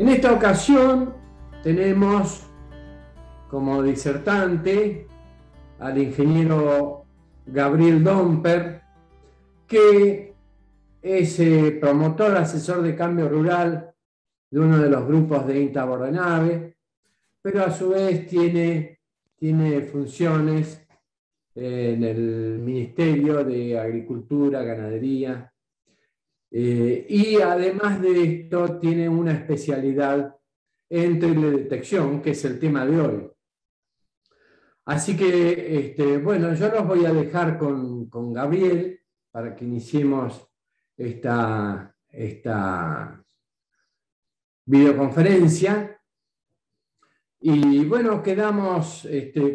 En esta ocasión tenemos como disertante al ingeniero Gabriel Domper, que es promotor, asesor de cambio rural de uno de los grupos de INTA Bordenave, pero a su vez tiene funciones en el Ministerio de Agricultura, Ganadería, y además de esto tiene una especialidad en teledetección, que es el tema de hoy. Así que, bueno, yo los voy a dejar con Gabriel para que iniciemos esta videoconferencia. Y bueno, quedamos,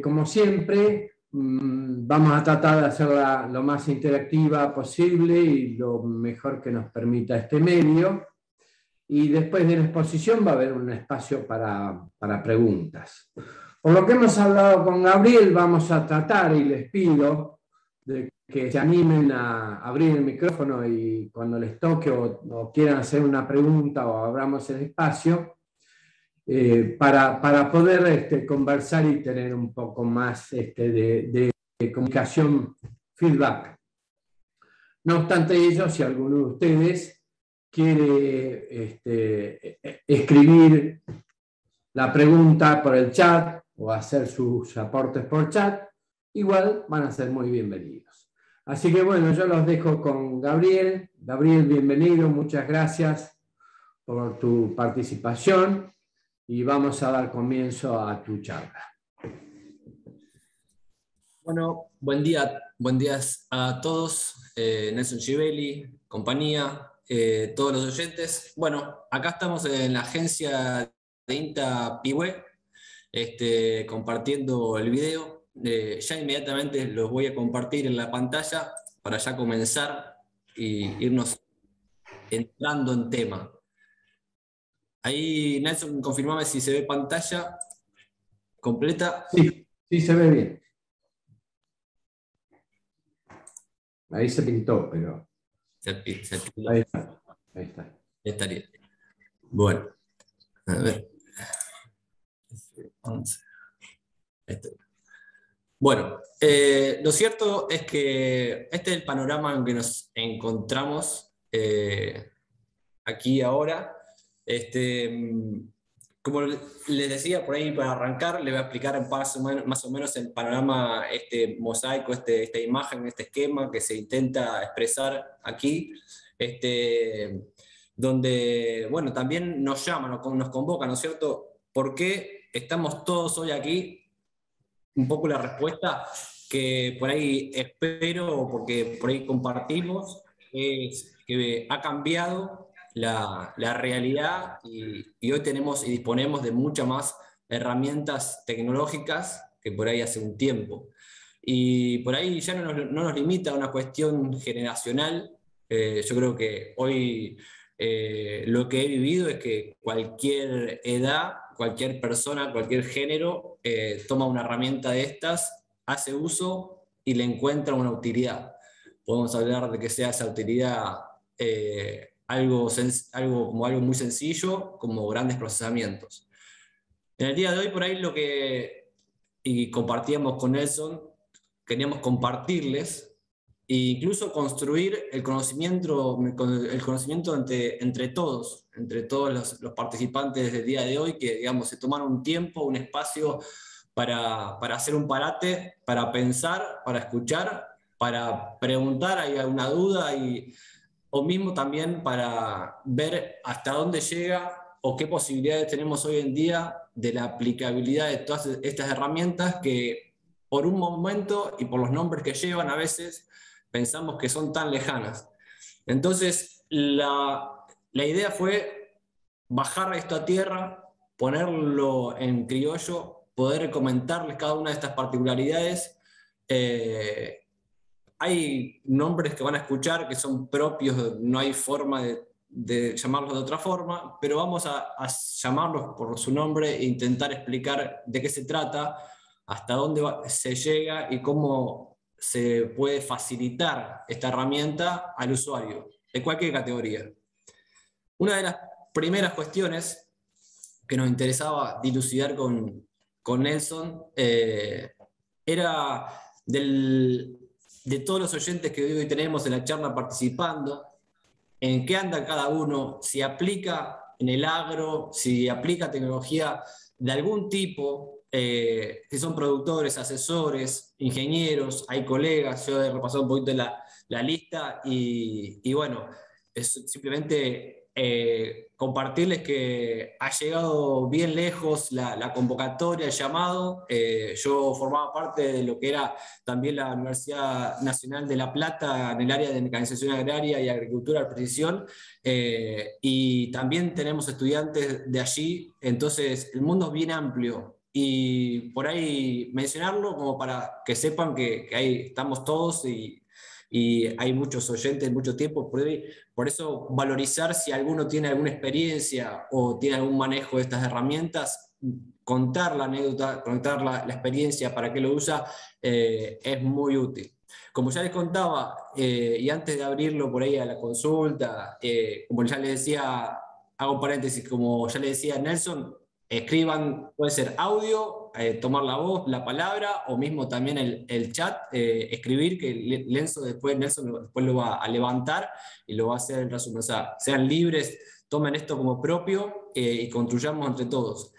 como siempre, vamos a tratar de hacerla lo más interactiva posible y lo mejor que nos permita este medio. Y después de la exposición va a haber un espacio para preguntas. Por lo que hemos hablado con Gabriel, vamos a tratar, y les pido de que se animen a abrir el micrófono y cuando les toque o quieran hacer una pregunta o abramos el espacio, para poder conversar y tener un poco más de comunicación, feedback. No obstante ello, si alguno de ustedes quiere escribir la pregunta por el chat o hacer sus aportes por chat, igual van a ser muy bienvenidos. Así que bueno, yo los dejo con Gabriel. Gabriel, bienvenido, muchas gracias por tu participación y vamos a dar comienzo a tu charla. Bueno, buen día a todos, Nelson Schibelli, compañía, todos los oyentes. Bueno, acá estamos en la agencia de INTA Pigüé, compartiendo el video. Ya inmediatamente los voy a compartir en la pantalla para ya comenzar y irnos entrando en tema. Ahí, Nelson, confirmame si se ve pantalla completa. Sí, sí se ve bien. Ahí se pintó, pero... Se pintó. Ahí está. Ahí estaría. Bueno, a ver. Bueno, lo cierto es que este es el panorama en que nos encontramos aquí ahora. Como les decía, por ahí para arrancar, le voy a explicar más o menos el panorama, este mosaico, esta imagen, este esquema que se intenta expresar aquí, donde, bueno, también nos llama, nos convoca, ¿no es cierto? ¿Por qué estamos todos hoy aquí? Un poco la respuesta que por ahí espero, porque por ahí compartimos, es que ha cambiado la realidad y hoy tenemos y disponemos de muchas más herramientas tecnológicas que por ahí hace un tiempo. Y por ahí ya no nos limita a una cuestión generacional. Yo creo que hoy lo que he vivido es que cualquier edad, cualquier persona, cualquier género toma una herramienta de estas, hace uso y le encuentra una utilidad. Podemos hablar de que sea esa utilidad algo muy sencillo, como grandes procesamientos. En el día de hoy, por ahí lo que compartíamos con Nelson, queríamos compartirles e incluso construir el conocimiento entre todos los participantes del día de hoy, que digamos, se tomaron un tiempo, un espacio para hacer un parate, para pensar, para escuchar, para preguntar, hay alguna duda y... o mismo también para ver hasta dónde llega o qué posibilidades tenemos hoy en día de la aplicabilidad de todas estas herramientas que por un momento y por los nombres que llevan a veces pensamos que son tan lejanas. Entonces la idea fue bajar esto a tierra, ponerlo en criollo, poder comentarles cada una de estas particularidades. Hay nombres que van a escuchar que son propios, no hay forma de llamarlos de otra forma, pero vamos a llamarlos por su nombre e intentar explicar de qué se trata, hasta dónde se llega y cómo se puede facilitar esta herramienta al usuario, de cualquier categoría. Una de las primeras cuestiones que nos interesaba dilucidar con Nelson, era de todos los oyentes que hoy tenemos en la charla participando, en qué anda cada uno, si aplica en el agro, si aplica tecnología de algún tipo, si son productores, asesores, ingenieros, hay colegas, yo he repasado un poquito la lista, y bueno, es simplemente compartirles que ha llegado bien lejos la convocatoria, el llamado. Yo formaba parte de lo que era también la Universidad Nacional de La Plata en el área de mecanización agraria y agricultura de precisión, y también tenemos estudiantes de allí, entonces el mundo es bien amplio, y por ahí mencionarlo como para que sepan que ahí estamos todos y hay muchos oyentes, mucho tiempo, por eso valorizar si alguno tiene alguna experiencia o tiene algún manejo de estas herramientas, contar la anécdota, contar la experiencia, para qué lo usa, es muy útil. Como ya les contaba, y antes de abrirlo por ahí a la consulta, como ya les decía, hago paréntesis, como ya les decía Nelson, escriban, puede ser audio, tomar la voz, la palabra, o mismo también el chat, escribir, que Nelson después lo va a levantar y lo va a hacer en resumen. O sea, sean libres, tomen esto como propio, y construyamos entre todos.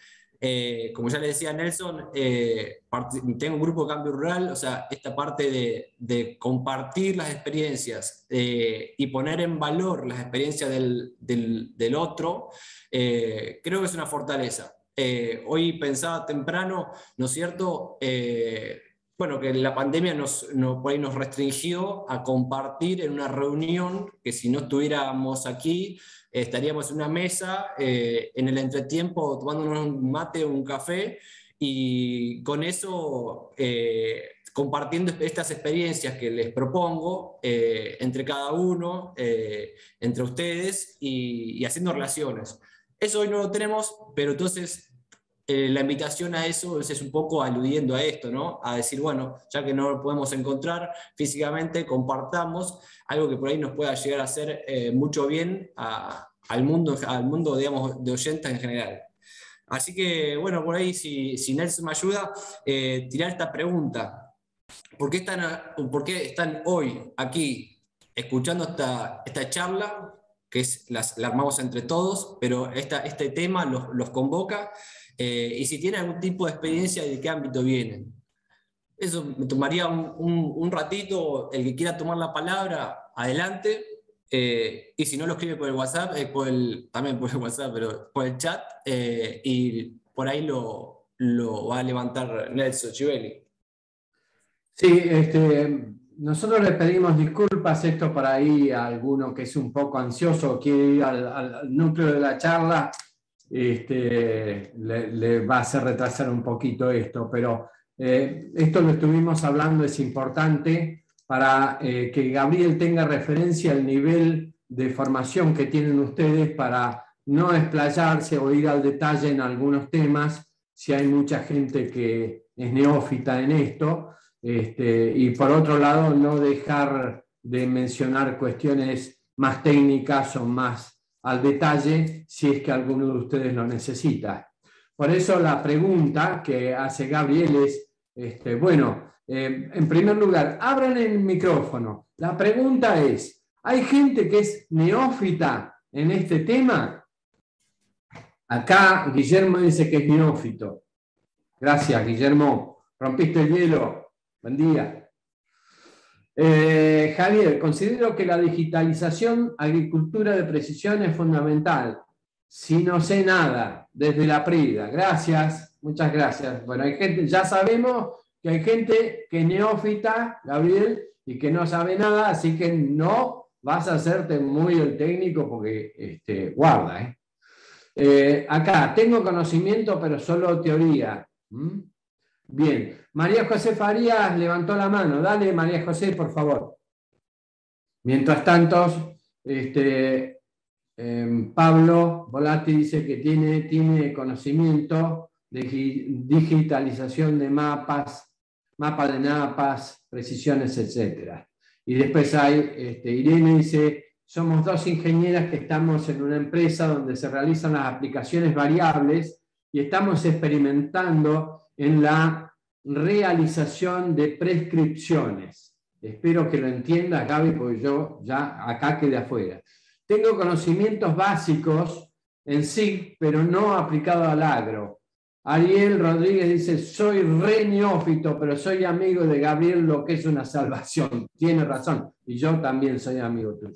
Como ya le decía Nelson, tengo un grupo de Cambio Rural, o sea, esta parte de compartir las experiencias, y poner en valor las experiencias del otro, creo que es una fortaleza. Hoy pensaba temprano, ¿no es cierto?, bueno, que la pandemia por ahí nos restringió a compartir en una reunión, que si no estuviéramos aquí, estaríamos en una mesa, en el entretiempo tomándonos un mate o un café, y con eso compartiendo estas experiencias que les propongo, entre cada uno, entre ustedes, y haciendo relaciones. Eso hoy no lo tenemos, pero entonces la invitación a eso es un poco aludiendo a esto, ¿no? A decir, bueno, ya que no lo podemos encontrar físicamente, compartamos algo que por ahí nos pueda llegar a hacer mucho bien al mundo, digamos, de oyentes en general. Así que, bueno, por ahí, si Nelson me ayuda, tirar esta pregunta. ¿Por qué están hoy aquí escuchando esta charla? Que es, la armamos entre todos, pero este tema los convoca, y si tienen algún tipo de experiencia, ¿de qué ámbito vienen? Eso me tomaría un ratito. El que quiera tomar la palabra, adelante, y si no, lo escribe por el WhatsApp, también por el WhatsApp, pero por el chat, y por ahí lo va a levantar Nelson Schibelli. Sí, nosotros le pedimos disculpas esto por ahí a alguno que es un poco ansioso, quiere ir al núcleo de la charla, le va a hacer retrasar un poquito esto, pero esto lo estuvimos hablando, es importante para que Gabriel tenga referencia al nivel de formación que tienen ustedes para no explayarse o ir al detalle en algunos temas, si hay mucha gente que es neófita en esto. Y por otro lado, no dejar de mencionar cuestiones más técnicas o más al detalle, si es que alguno de ustedes lo necesita. Por eso la pregunta que hace Gabriel es, bueno, en primer lugar, abran el micrófono. La pregunta es, ¿hay gente que es neófita en este tema? Acá Guillermo dice que es neófito. Gracias, Guillermo. Rompiste el hielo. Buen día. Javier, considero que la digitalización, agricultura de precisión es fundamental. Si no sé nada, desde la PRIDA. Gracias, muchas gracias. Bueno, hay gente, ya sabemos que hay gente que es neófita, Gabriel, y que no sabe nada, así que no vas a hacerte muy el técnico porque guarda. Acá, tengo conocimiento, pero solo teoría. Bien, María José Farías levantó la mano. Dale, María José, por favor. Mientras tanto, Pablo Volatti dice que tiene conocimiento de digitalización de mapas, mapa de napas, precisiones, etc. Y después hay Irene dice, somos dos ingenieras que estamos en una empresa donde se realizan las aplicaciones variables y estamos experimentando en la realización de prescripciones. Espero que lo entiendas, Gaby, porque yo ya acá quedé afuera. Tengo conocimientos básicos en SIG, pero no aplicado al agro. Ariel Rodríguez dice, soy re neófito, pero soy amigo de Gabriel, lo que es una salvación. Tiene razón, y yo también soy amigo tuyo.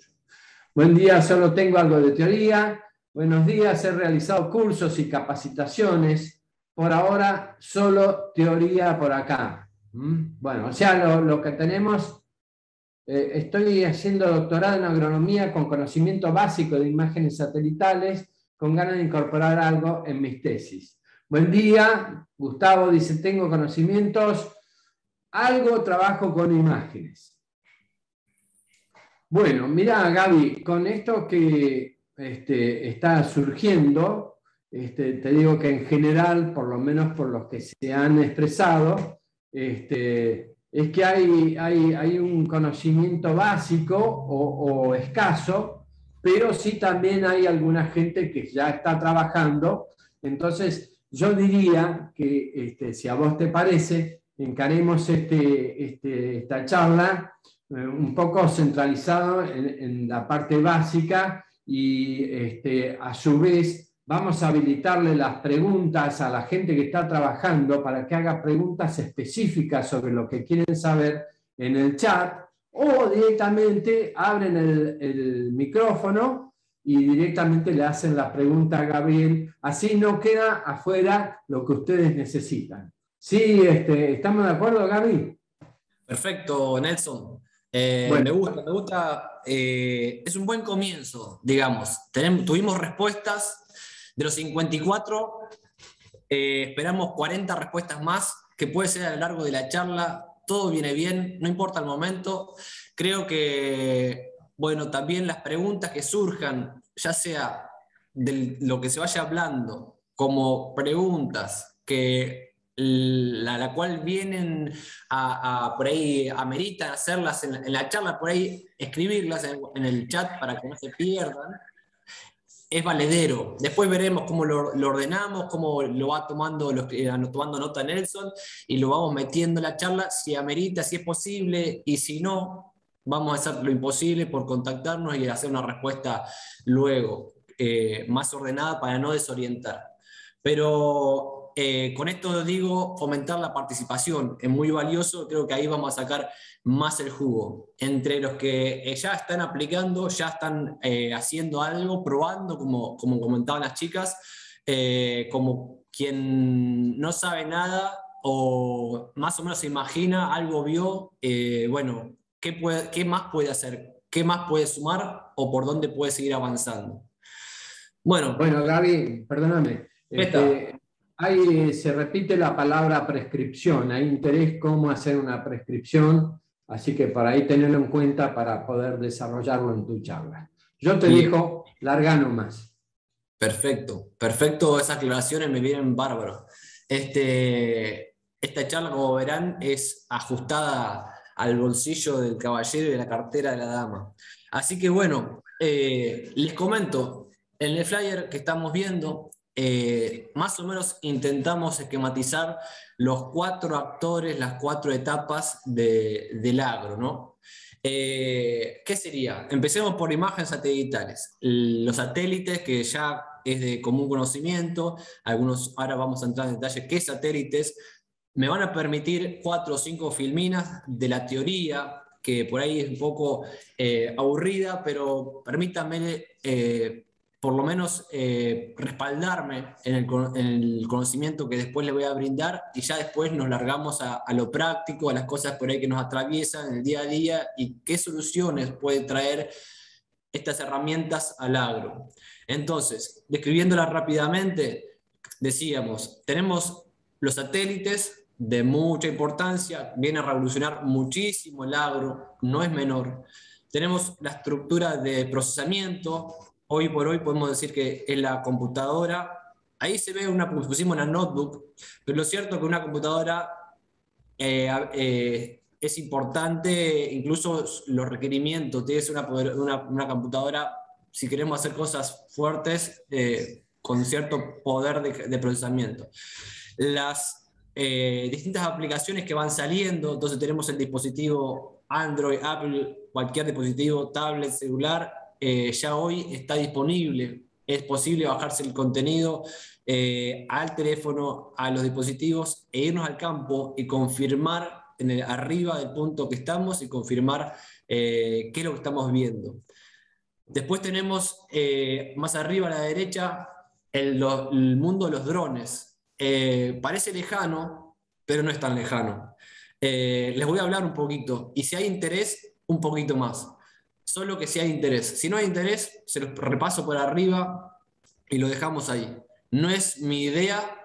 Buen día, solo tengo algo de teoría. Buenos días, he realizado cursos y capacitaciones. Por ahora, solo teoría por acá. Bueno, o sea, lo que tenemos, estoy haciendo doctorado en agronomía con conocimiento básico de imágenes satelitales, con ganas de incorporar algo en mis tesis. Buen día, Gustavo dice, tengo conocimientos, algo trabajo con imágenes. Bueno, mirá, Gaby, con esto que está surgiendo, te digo que en general, por lo menos por los que se han expresado, es que hay un conocimiento básico o escaso, pero sí también hay alguna gente que ya está trabajando. Entonces, yo diría que, si a vos te parece, encaremos esta charla un poco centralizado en la parte básica y a su vez vamos a habilitarle las preguntas a la gente que está trabajando para que haga preguntas específicas sobre lo que quieren saber en el chat o directamente abren el micrófono y directamente le hacen la pregunta a Gabriel, así no queda afuera lo que ustedes necesitan. ¿Sí? ¿Estamos de acuerdo, Gaby? Perfecto, Nelson. Bueno. Me gusta. Es un buen comienzo, digamos. Tuvimos respuestas de los 54, esperamos 40 respuestas más, que puede ser a lo largo de la charla, todo viene bien, no importa el momento. Creo que... Bueno, también las preguntas que surjan, ya sea de lo que se vaya hablando, como preguntas que la cual vienen por ahí, ameritan hacerlas en la charla, por ahí escribirlas en el chat para que no se pierdan, es valedero. Después veremos cómo lo ordenamos, cómo lo va tomando nota Nelson, y lo vamos metiendo en la charla, si amerita, si es posible, y si no... Vamos a hacer lo imposible por contactarnos y hacer una respuesta luego, más ordenada para no desorientar. Pero con esto digo, fomentar la participación es muy valioso, creo que ahí vamos a sacar más el jugo. Entre los que ya están aplicando, ya están haciendo algo, probando, como comentaban las chicas, como quien no sabe nada o más o menos se imagina, algo vio, bueno... ¿Qué más puede hacer? ¿Qué más puede sumar? ¿O por dónde puede seguir avanzando? Bueno, Gaby, perdóname. Ahí se repite la palabra prescripción. Hay interés cómo hacer una prescripción. Así que por ahí tenerlo en cuenta para poder desarrollarlo en tu charla. Yo te digo, larga nomás. Perfecto. Esas aclaraciones me vienen bárbaros. Esta charla, como verán, es ajustada... al bolsillo del caballero y de la cartera de la dama. Así que bueno, les comento, en el flyer que estamos viendo, más o menos intentamos esquematizar los 4 actores, las 4 etapas del agro, ¿no? ¿Qué sería? Empecemos por imágenes satelitales. Los satélites, que ya es de común conocimiento, algunos ahora vamos a entrar en detalle qué satélites, me van a permitir 4 o 5 filminas de la teoría, que por ahí es un poco aburrida, pero permítanme por lo menos respaldarme en el conocimiento que después les voy a brindar, y ya después nos largamos a lo práctico, a las cosas por ahí que nos atraviesan en el día a día, y qué soluciones puede traer estas herramientas al agro. Entonces, describiéndolas rápidamente, decíamos, tenemos... los satélites de mucha importancia, vienen a revolucionar muchísimo el agro, no es menor. Tenemos la estructura de procesamiento, hoy por hoy podemos decir que es la computadora, ahí se ve pusimos una notebook, pero lo cierto es que una computadora es importante, incluso los requerimientos, tienes una computadora, si queremos hacer cosas fuertes, con cierto poder de procesamiento. Las distintas aplicaciones que van saliendo, entonces tenemos el dispositivo Android, Apple, cualquier dispositivo, tablet, celular, ya hoy está disponible. Es posible bajarse el contenido al teléfono, a los dispositivos, e irnos al campo y confirmar en el, arriba del punto que estamos, y confirmar qué es lo que estamos viendo. Después tenemos más arriba a la derecha el mundo de los drones. Parece lejano, pero no es tan lejano. Les voy a hablar un poquito, y si hay interés, un poquito más. Solo que si hay interés. Si no hay interés, se los repaso por arriba y lo dejamos ahí. No es mi idea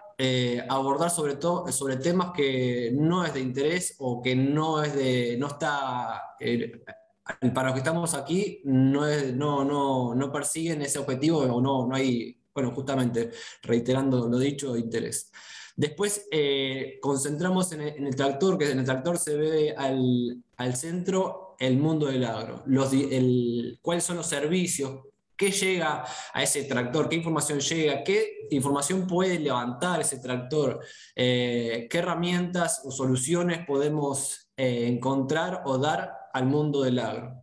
abordar sobre temas que no es de interés, o que no es de... no está... para los que estamos aquí, no persiguen ese objetivo, o no hay... Bueno, justamente, reiterando lo dicho, de interés. Después concentramos en el tractor, que en el tractor se ve al centro... el mundo del agro, cuáles son los servicios, qué llega a ese tractor, qué información llega, qué información puede levantar ese tractor, qué herramientas o soluciones podemos encontrar o dar al mundo del agro.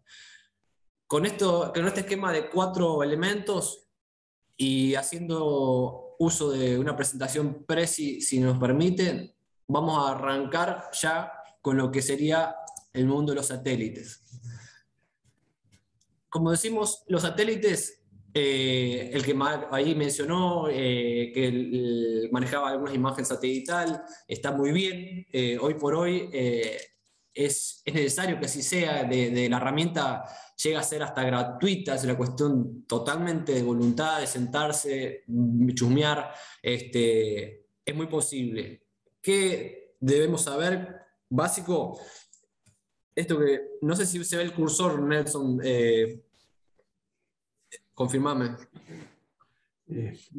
Con este esquema de 4 elementos, y haciendo uso de una presentación presi, si nos permiten, vamos a arrancar ya con lo que sería el mundo de los satélites. Como decimos, los satélites, el que ahí mencionó, que manejaba algunas imágenes satelital, está muy bien. Hoy por hoy es necesario que así sea. De la herramienta llega a ser hasta gratuita. Es una cuestión totalmente de voluntad, de sentarse, chusmear. Es muy posible. ¿Qué debemos saber? Básico... Esto que, no sé si se ve el cursor, Nelson, confirmame.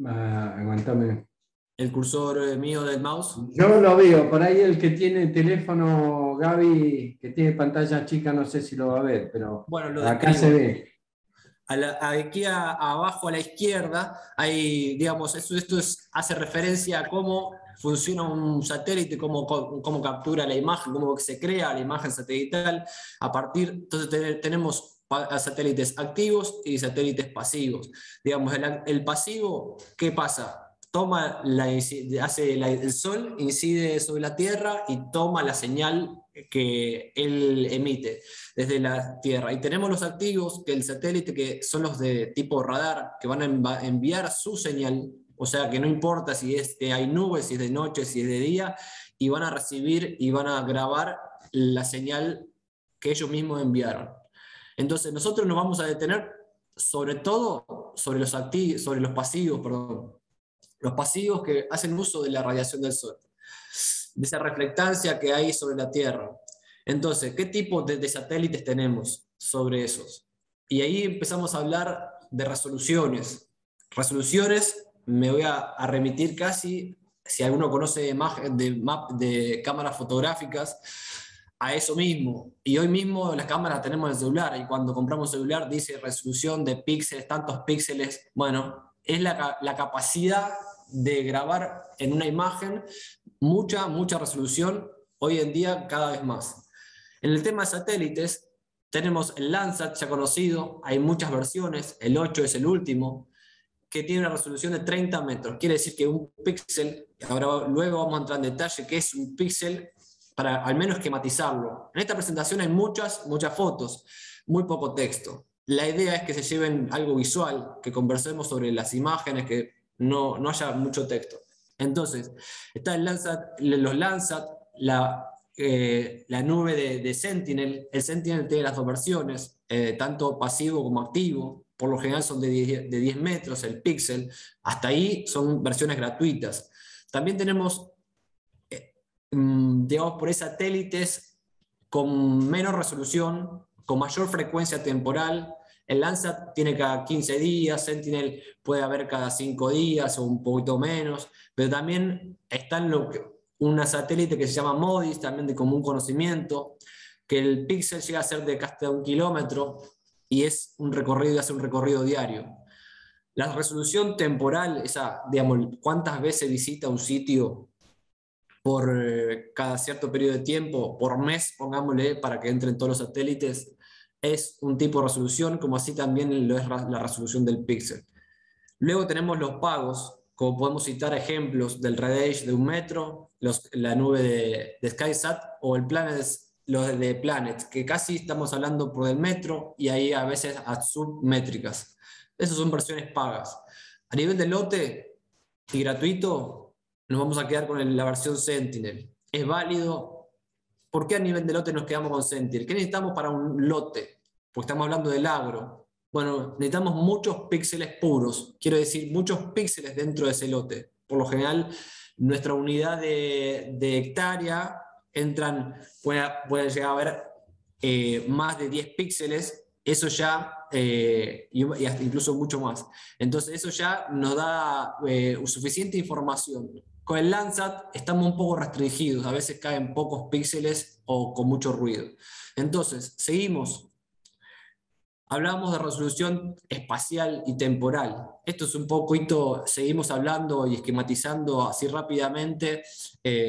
Aguantame. ¿El cursor mío del mouse? Yo lo veo, por ahí el que tiene teléfono, Gaby, que tiene pantalla chica, no sé si lo va a ver, pero bueno, lo acá describo. Se ve. Aquí abajo a la izquierda, hay, digamos, esto hace referencia a cómo funciona un satélite, cómo captura la imagen, cómo se crea la imagen satelital. A partir, entonces tenemos satélites activos y satélites pasivos. Digamos, el pasivo, ¿qué pasa? El sol incide sobre la Tierra y toma la señal que él emite desde la Tierra. Y tenemos los activos, que el satélite, que son los de tipo radar, que van a enviar su señal, o sea que no importa si hay nubes, si es de noche, si es de día, y van a recibir y van a grabar la señal que ellos mismos enviaron. Entonces nosotros nos vamos a detener sobre todo sobre los pasivos, perdón. Los pasivos que hacen uso de la radiación del Sol, de esa reflectancia que hay sobre la Tierra. Entonces, ¿qué tipo de satélites tenemos sobre esos? Y ahí empezamos a hablar de resoluciones. Resoluciones, me voy a remitir casi, si alguno conoce de cámaras fotográficas, a eso mismo. Y hoy mismo las cámaras tenemos en el celular, y cuando compramos celular dice resolución de píxeles, tantos píxeles. Bueno, es la capacidad de grabar en una imagen mucha resolución, hoy en día cada vez más. En el tema de satélites tenemos el Landsat, ya conocido, hay muchas versiones, el 8 es el último, que tiene una resolución de 30 metros. Quiere decir que un píxel, ahora luego vamos a entrar en detalle qué es un píxel, para al menos esquematizarlo. En esta presentación hay muchas fotos, muy poco texto. La idea es que se lleven algo visual, que conversemos sobre las imágenes, que no haya mucho texto. Entonces, está los Landsat, la nube de Sentinel. El Sentinel tiene las dos versiones, tanto pasivo como activo. Por lo general son de 10 metros el píxel. Hasta ahí son versiones gratuitas. También tenemos, digamos, por ahí satélites con menos resolución, con mayor frecuencia temporal. El Landsat tiene cada 15 días, Sentinel puede haber cada 5 días o un poquito menos, pero también está una satélite que se llama MODIS, también de común conocimiento, que el píxel llega a ser de casi 1 kilómetro y hace un recorrido diario. La resolución temporal, esa, digamos, cuántas veces visita un sitio por cada cierto periodo de tiempo, por mes, pongámosle, para que entren todos los satélites, es un tipo de resolución, como así también lo es la resolución del píxel. Luego tenemos los pagos, como podemos citar ejemplos del RedEdge de 1 metro, la nube de SkySat o el Planet, los de Planet, que casi estamos hablando por el metro y ahí a veces a submétricas. Esas son versiones pagas. A nivel de lote y gratuito, nos vamos a quedar con la versión Sentinel. Es válido. ¿Por qué a nivel de lote nos quedamos con Sentinel? ¿Qué necesitamos para un lote? Porque estamos hablando del agro. Bueno, necesitamos muchos píxeles puros, quiero decir, muchos píxeles dentro de ese lote. Por lo general, nuestra unidad de hectárea pueden llegar a haber más de 10 píxeles, eso ya, y hasta incluso mucho más. Entonces eso ya nos da suficiente información. Con el Landsat estamos un poco restringidos, a veces caen pocos píxeles o con mucho ruido. Entonces, seguimos. Hablamos de resolución espacial y temporal. Esto es un poquito, seguimos hablando y esquematizando así rápidamente.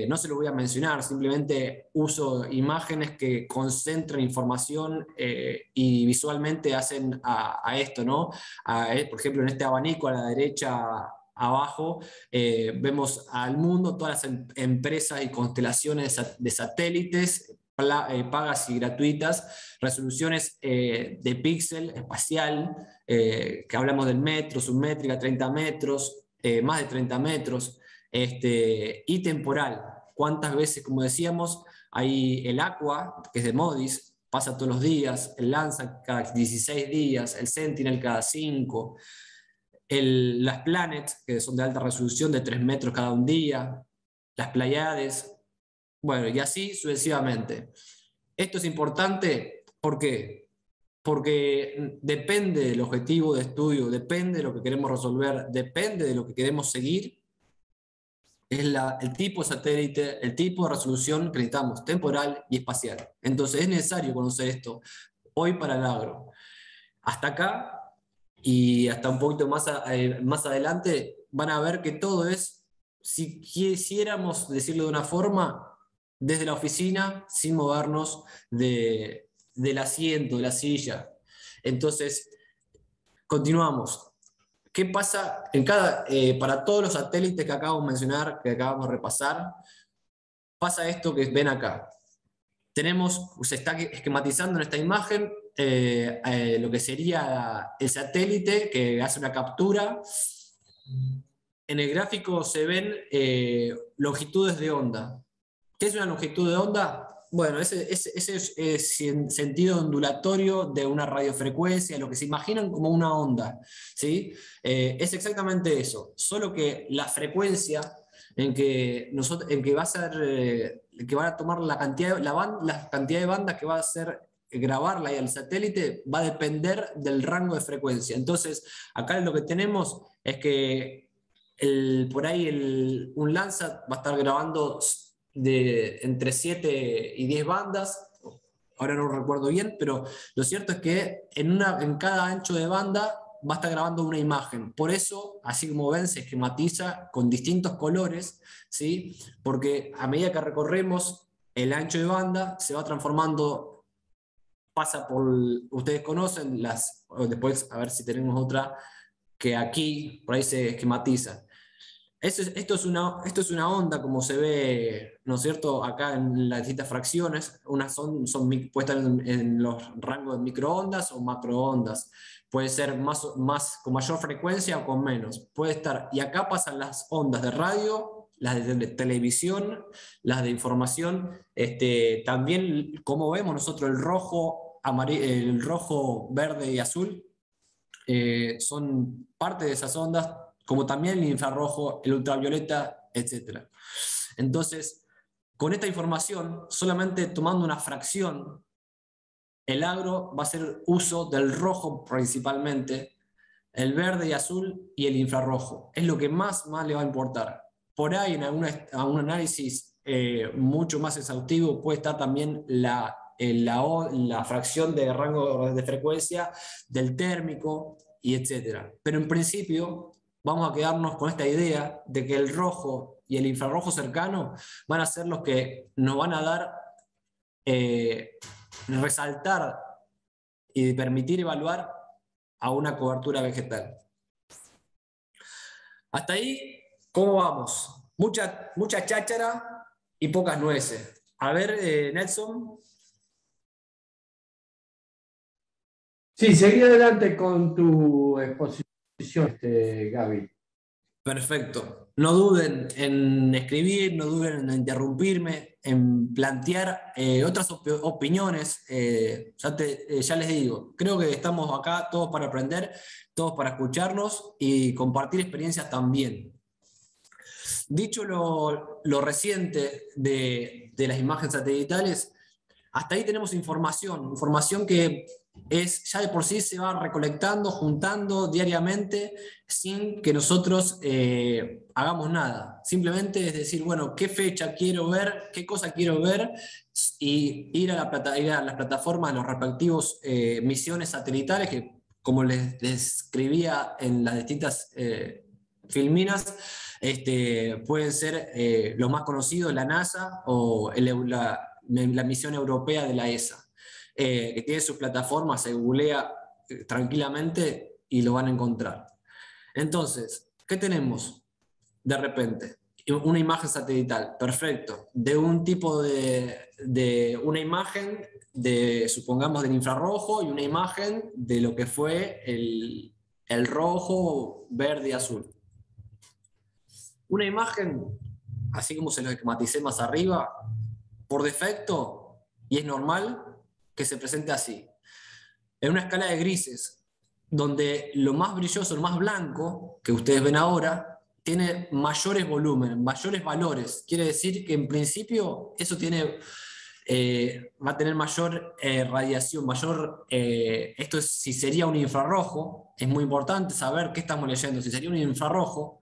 No se lo voy a mencionar, simplemente uso imágenes que concentran información y visualmente hacen a esto, ¿no? Por ejemplo, en este abanico a la derecha abajo, vemos al mundo, todas las empresas y constelaciones de satélites, pagas y gratuitas, resoluciones de píxel espacial, que hablamos del metro, submétrica, 30 metros, más de 30 metros, y temporal. ¿Cuántas veces, como decíamos, hay el Aqua, que es de MODIS, pasa todos los días, el Landsat cada 16 días, el Sentinel cada 5, las Planet, que son de alta resolución, de 3 metros cada un día, las Pleiades. Bueno, y así sucesivamente. Esto es importante, ¿por qué? Porque depende del objetivo de estudio, depende de lo que queremos resolver, depende de lo que queremos seguir, es el tipo de satélite, el tipo de resolución que necesitamos, temporal y espacial. Entonces es necesario conocer esto hoy para el agro. Hasta acá y hasta un poquito más adelante van a ver que todo es, si quisiéramos decirlo de una forma, desde la oficina, sin movernos del asiento, de la silla. Entonces, continuamos. ¿Qué pasa para todos los satélites que acabamos de mencionar, que acabamos de repasar? Pasa esto que ven acá. Se está esquematizando en esta imagen lo que sería el satélite que hace una captura. En el gráfico se ven longitudes de onda. ¿Qué es una longitud de onda? Bueno, ese es en sentido ondulatorio de una radiofrecuencia, lo que se imaginan como una onda, ¿sí? Es exactamente eso, solo que la frecuencia en que van a tomar la cantidad, la cantidad de bandas que va a hacer grabarla y al satélite va a depender del rango de frecuencia. Entonces, acá lo que tenemos es que un Landsat va a estar grabando de entre 7 y 10 bandas, ahora no lo recuerdo bien, pero lo cierto es que en cada ancho de banda va a estar grabando una imagen. Por eso, así como ven, se esquematiza con distintos colores, ¿sí? Porque a medida que recorremos el ancho de banda, se va transformando, pasa por, ustedes conocen, después a ver si tenemos otra, que aquí, por ahí se esquematiza. Esto es una onda, como se ve, ¿no es cierto?, acá en las distintas fracciones. Unas son puestas en los rangos de microondas o macroondas. Puede ser con mayor frecuencia o con menos. Puede estar, y acá pasan las ondas de radio, las de televisión, las de información. También, como vemos nosotros, el rojo, amarillo, el rojo, verde y azul, son parte de esas ondas, como también el infrarrojo, el ultravioleta, etc. Entonces, con esta información, solamente tomando una fracción, el agro va a hacer uso del rojo principalmente, el verde y azul y el infrarrojo. Es lo que más le va a importar. Por ahí, en algún análisis mucho más exhaustivo, puede estar también la fracción de rango de frecuencia del térmico, y etc. Pero en principio vamos a quedarnos con esta idea de que el rojo y el infrarrojo cercano van a ser los que nos van a dar, resaltar y permitir evaluar a una cobertura vegetal. Hasta ahí, ¿cómo vamos? Mucha cháchara y pocas nueces. A ver, Nelson. Sí, seguí adelante con tu exposición, Gaby. Perfecto. No duden en escribir, no duden en interrumpirme, en plantear otras opiniones. Ya les digo, creo que estamos acá todos para aprender, todos para escucharnos y compartir experiencias también. Dicho lo reciente de las imágenes satelitales, hasta ahí tenemos información que ya de por sí se va recolectando, juntando diariamente, sin que nosotros hagamos nada. Simplemente es decir, bueno, qué fecha quiero ver, qué cosa quiero ver, y ir a las plataformas de los respectivos misiones satelitales, que como les escribía en las distintas filminas, pueden ser los más conocidos, la NASA o la misión europea de la ESA, que tiene sus plataformas, se googlea tranquilamente y lo van a encontrar. Entonces, ¿qué tenemos? De repente, una imagen satelital, perfecto, de un tipo de una imagen, supongamos, del infrarrojo, y una imagen de lo que fue el rojo, verde y azul. Una imagen, así como se lo esquematicé más arriba, por defecto, y es normal que se presente así, en una escala de grises, donde lo más brilloso, lo más blanco, que ustedes ven ahora, tiene mayores volúmenes, mayores valores. Quiere decir que en principio eso tiene, va a tener mayor radiación, mayor, esto es si sería un infrarrojo. Es muy importante saber qué estamos leyendo, si sería un infrarrojo.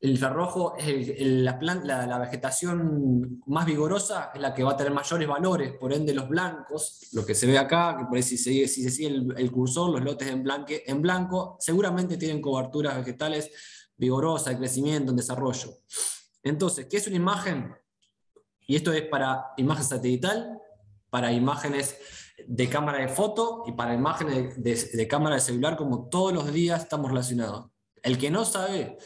El infrarrojo es la vegetación más vigorosa, es la que va a tener mayores valores, por ende los blancos, lo que se ve acá, que por ahí si se sigue el cursor, los lotes en blanco, seguramente tienen coberturas vegetales vigorosas, en crecimiento, en desarrollo. Entonces, ¿qué es una imagen? Y esto es para imagen satelital, para imágenes de cámara de foto y para imágenes de cámara de celular, como todos los días estamos relacionados. El que no sabe,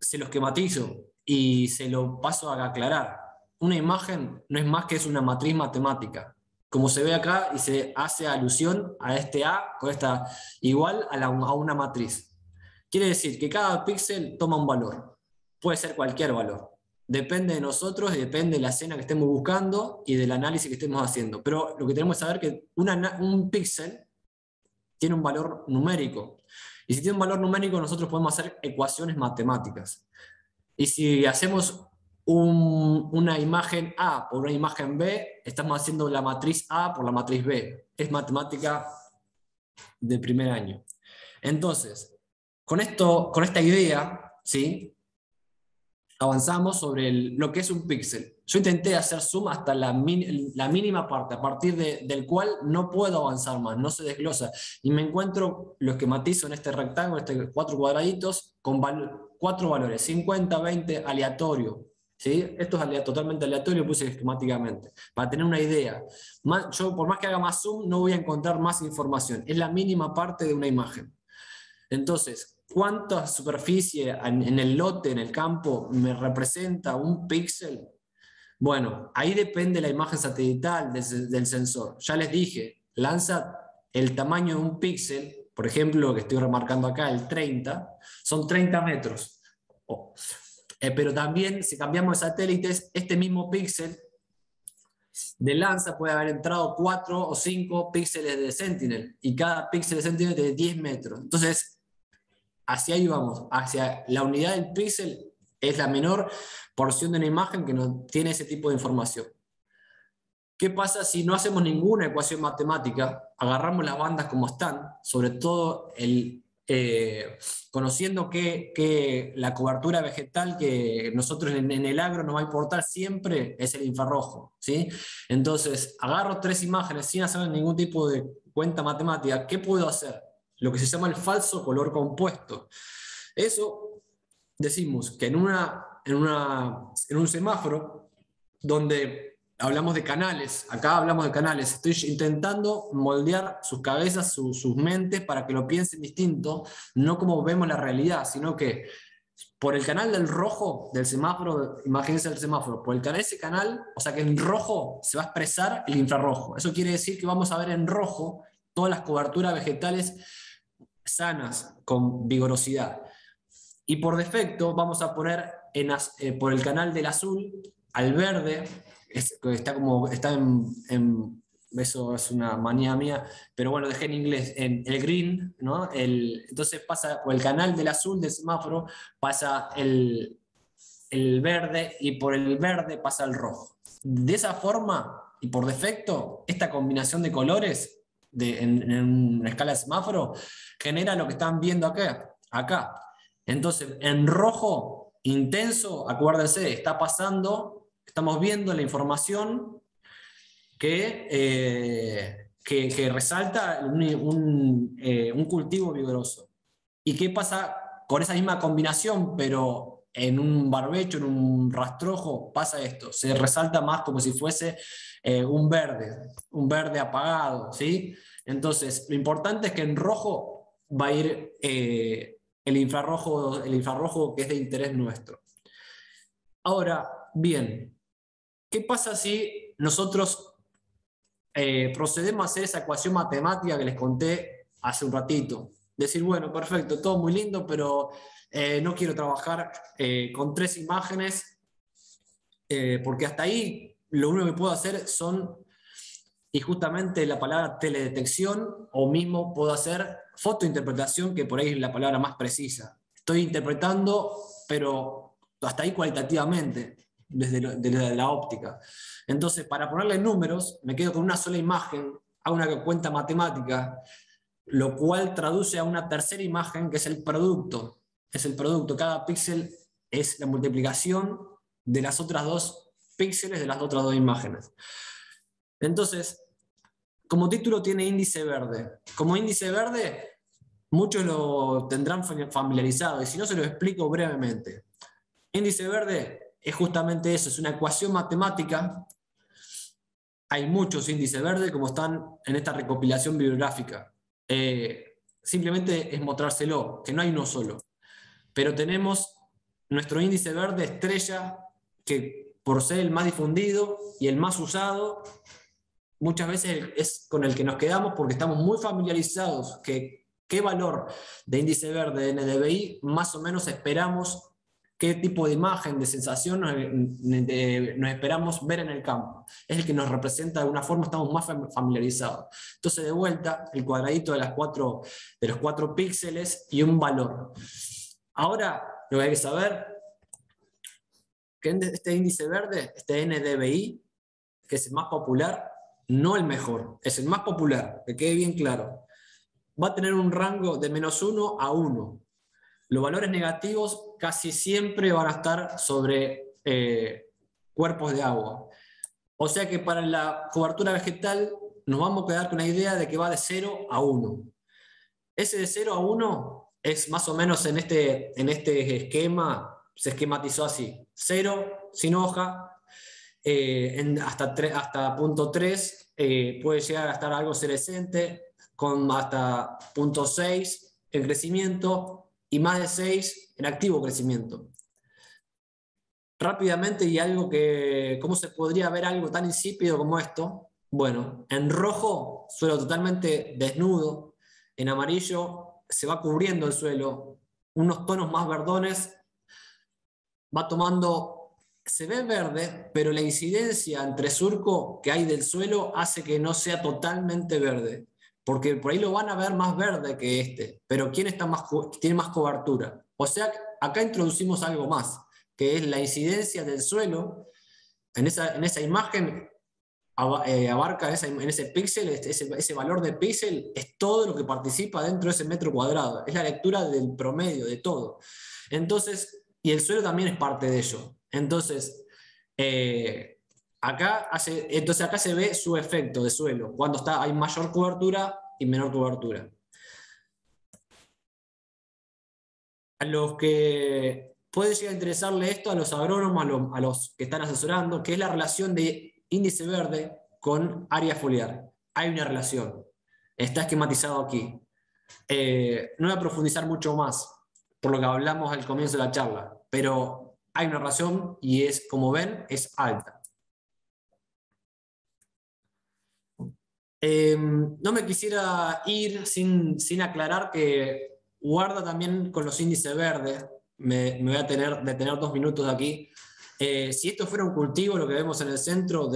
se lo esquematizo y se lo paso a aclarar. Una imagen no es más que una matriz matemática, como se ve acá, y se hace alusión a este A con esta igual a una matriz. Quiere decir que cada píxel toma un valor, puede ser cualquier valor, depende de nosotros, depende de la escena que estemos buscando y del análisis que estemos haciendo, pero lo que tenemos que saber es que un píxel tiene un valor numérico. Y si tiene un valor numérico, nosotros podemos hacer ecuaciones matemáticas. Y si hacemos una imagen A por una imagen B, estamos haciendo la matriz A por la matriz B. Es matemática de primer año. Entonces, con esta idea, ¿sí?, avanzamos sobre lo que es un píxel. Yo intenté hacer zoom hasta la mínima parte, a partir del cual no puedo avanzar más, no se desglosa. Y me encuentro, lo esquematizo en este rectángulo, cuatro cuadraditos, con cuatro valores, 50, 20, aleatorio. ¿Sí? Esto es totalmente aleatorio, puse esquemáticamente, para tener una idea. Yo, por más que haga más zoom, no voy a encontrar más información. Es la mínima parte de una imagen. Entonces, ¿cuánta superficie en el lote, en el campo, me representa un píxel? Bueno, ahí depende la imagen satelital del sensor. Ya les dije, Landsat, el tamaño de un píxel, por ejemplo, que estoy remarcando acá, el 30, son 30 metros. Oh. Pero también, si cambiamos de satélites, este mismo píxel de Landsat puede haber entrado 4 o 5 píxeles de Sentinel, y cada píxel de Sentinel es de 10 metros. Entonces, hacia ahí vamos, hacia la unidad del píxel. Es la menor porción de una imagen que no tiene ese tipo de información. ¿Qué pasa si no hacemos ninguna ecuación matemática? Agarramos las bandas como están, sobre todo conociendo que la cobertura vegetal que nosotros en el agro nos va a importar siempre es el infrarrojo, ¿sí? Entonces, agarro tres imágenes sin hacer ningún tipo de cuenta matemática. ¿Qué puedo hacer? lo que se llama el falso color compuesto. Eso decimos que en un semáforo, donde hablamos de canales, acá hablamos de canales, estoy intentando moldear sus cabezas, sus mentes, para que lo piensen distinto, no como vemos la realidad, sino que por el canal del rojo del semáforo, imagínense el semáforo, por el canal, ese canal, o sea que en rojo se va a expresar el infrarrojo. Eso quiere decir que vamos a ver en rojo todas las coberturas vegetales sanas, con vigorosidad. Y por defecto vamos a poner por el canal del azul al verde, eso es una manía mía, pero bueno, dejé en inglés, en el green, ¿no? Entonces pasa por el canal del azul del semáforo, pasa el verde, y por el verde pasa el rojo. De esa forma, y por defecto, esta combinación de colores en una escala de semáforo genera lo que están viendo acá. Entonces, en rojo intenso, acuérdense, está pasando, estamos viendo la información que resalta un cultivo vigoroso. ¿Y qué pasa con esa misma combinación, pero en un barbecho, en un rastrojo, pasa esto? Se resalta más como si fuese un verde apagado, ¿sí? Entonces, lo importante es que en rojo va a ir el infrarrojo que es de interés nuestro. Ahora, bien, ¿qué pasa si nosotros procedemos a hacer esa ecuación matemática que les conté hace un ratito? Decir, bueno, perfecto, todo muy lindo, pero no quiero trabajar con tres imágenes, porque hasta ahí lo único que puedo hacer son, y justamente la palabra teledetección, o mismo puedo hacer fotointerpretación, que por ahí es la palabra más precisa. Estoy interpretando, pero hasta ahí cualitativamente, desde la óptica. Entonces, para ponerle números, me quedo con una sola imagen, hago una cuenta matemática, lo cual traduce a una tercera imagen, que es el producto. Cada píxel es la multiplicación de las otras dos píxeles de las otras dos imágenes. Entonces, como título tiene índice verde. Como índice verde, muchos lo tendrán familiarizado, y si no, se lo explico brevemente. Índice verde es justamente eso, es una ecuación matemática. Hay muchos índices verdes, como están en esta recopilación bibliográfica. Simplemente es mostrárselo, que no hay uno solo. Pero tenemos nuestro índice verde estrella, que por ser el más difundido y el más usado, muchas veces es con el que nos quedamos porque estamos muy familiarizados. ¿Qué valor de índice verde de NDVI más o menos esperamos? ¿Qué tipo de imagen, de sensación nos esperamos ver en el campo? Es el que nos representa de alguna forma, estamos más familiarizados. Entonces, de vuelta, el cuadradito de los cuatro píxeles y un valor. Ahora, lo que hay que saber, que este índice verde, este NDVI, que es el más popular, no el mejor, es el más popular, que quede bien claro, va a tener un rango de -1 a 1. Los valores negativos casi siempre van a estar sobre cuerpos de agua. O sea que para la cobertura vegetal nos vamos a quedar con la idea de que va de 0 a 1. Ese de 0 a 1 es más o menos en este esquema, se esquematizó así. 0, sin hoja, hasta punto 3, puede llegar a estar algo senescente, con hasta punto 6 en crecimiento, y más de 6 en activo crecimiento. Rápidamente, y algo que, ¿cómo se podría ver algo tan insípido como esto? Bueno, en rojo, suelo totalmente desnudo, en amarillo se va cubriendo el suelo, unos tonos más verdones, va tomando, se ve verde, pero la incidencia entre surco que hay del suelo hace que no sea totalmente verde. Porque por ahí lo van a ver más verde que este, pero ¿quién está más, tiene más cobertura? O sea, acá introducimos algo más, que es la incidencia del suelo. En esa imagen, abarca en ese píxel, ese valor de píxel, es todo lo que participa dentro de ese metro cuadrado, es la lectura del promedio, de todo. Entonces, y el suelo también es parte de ello. Entonces, acá se ve su efecto de suelo, cuando hay mayor cobertura y menor cobertura. a los que puede llegar a interesarle esto, a los agrónomos, a los que están asesorando, que es la relación de índice verde con área foliar. Hay una relación, está esquematizado aquí. No voy a profundizar mucho más por lo que hablamos al comienzo de la charla, pero hay una relación y es, como ven, es alta. No me quisiera ir sin aclarar que guarda también con los índices verdes. Me voy a detener 2 minutos aquí. Si esto fuera un cultivo, lo que vemos en el centro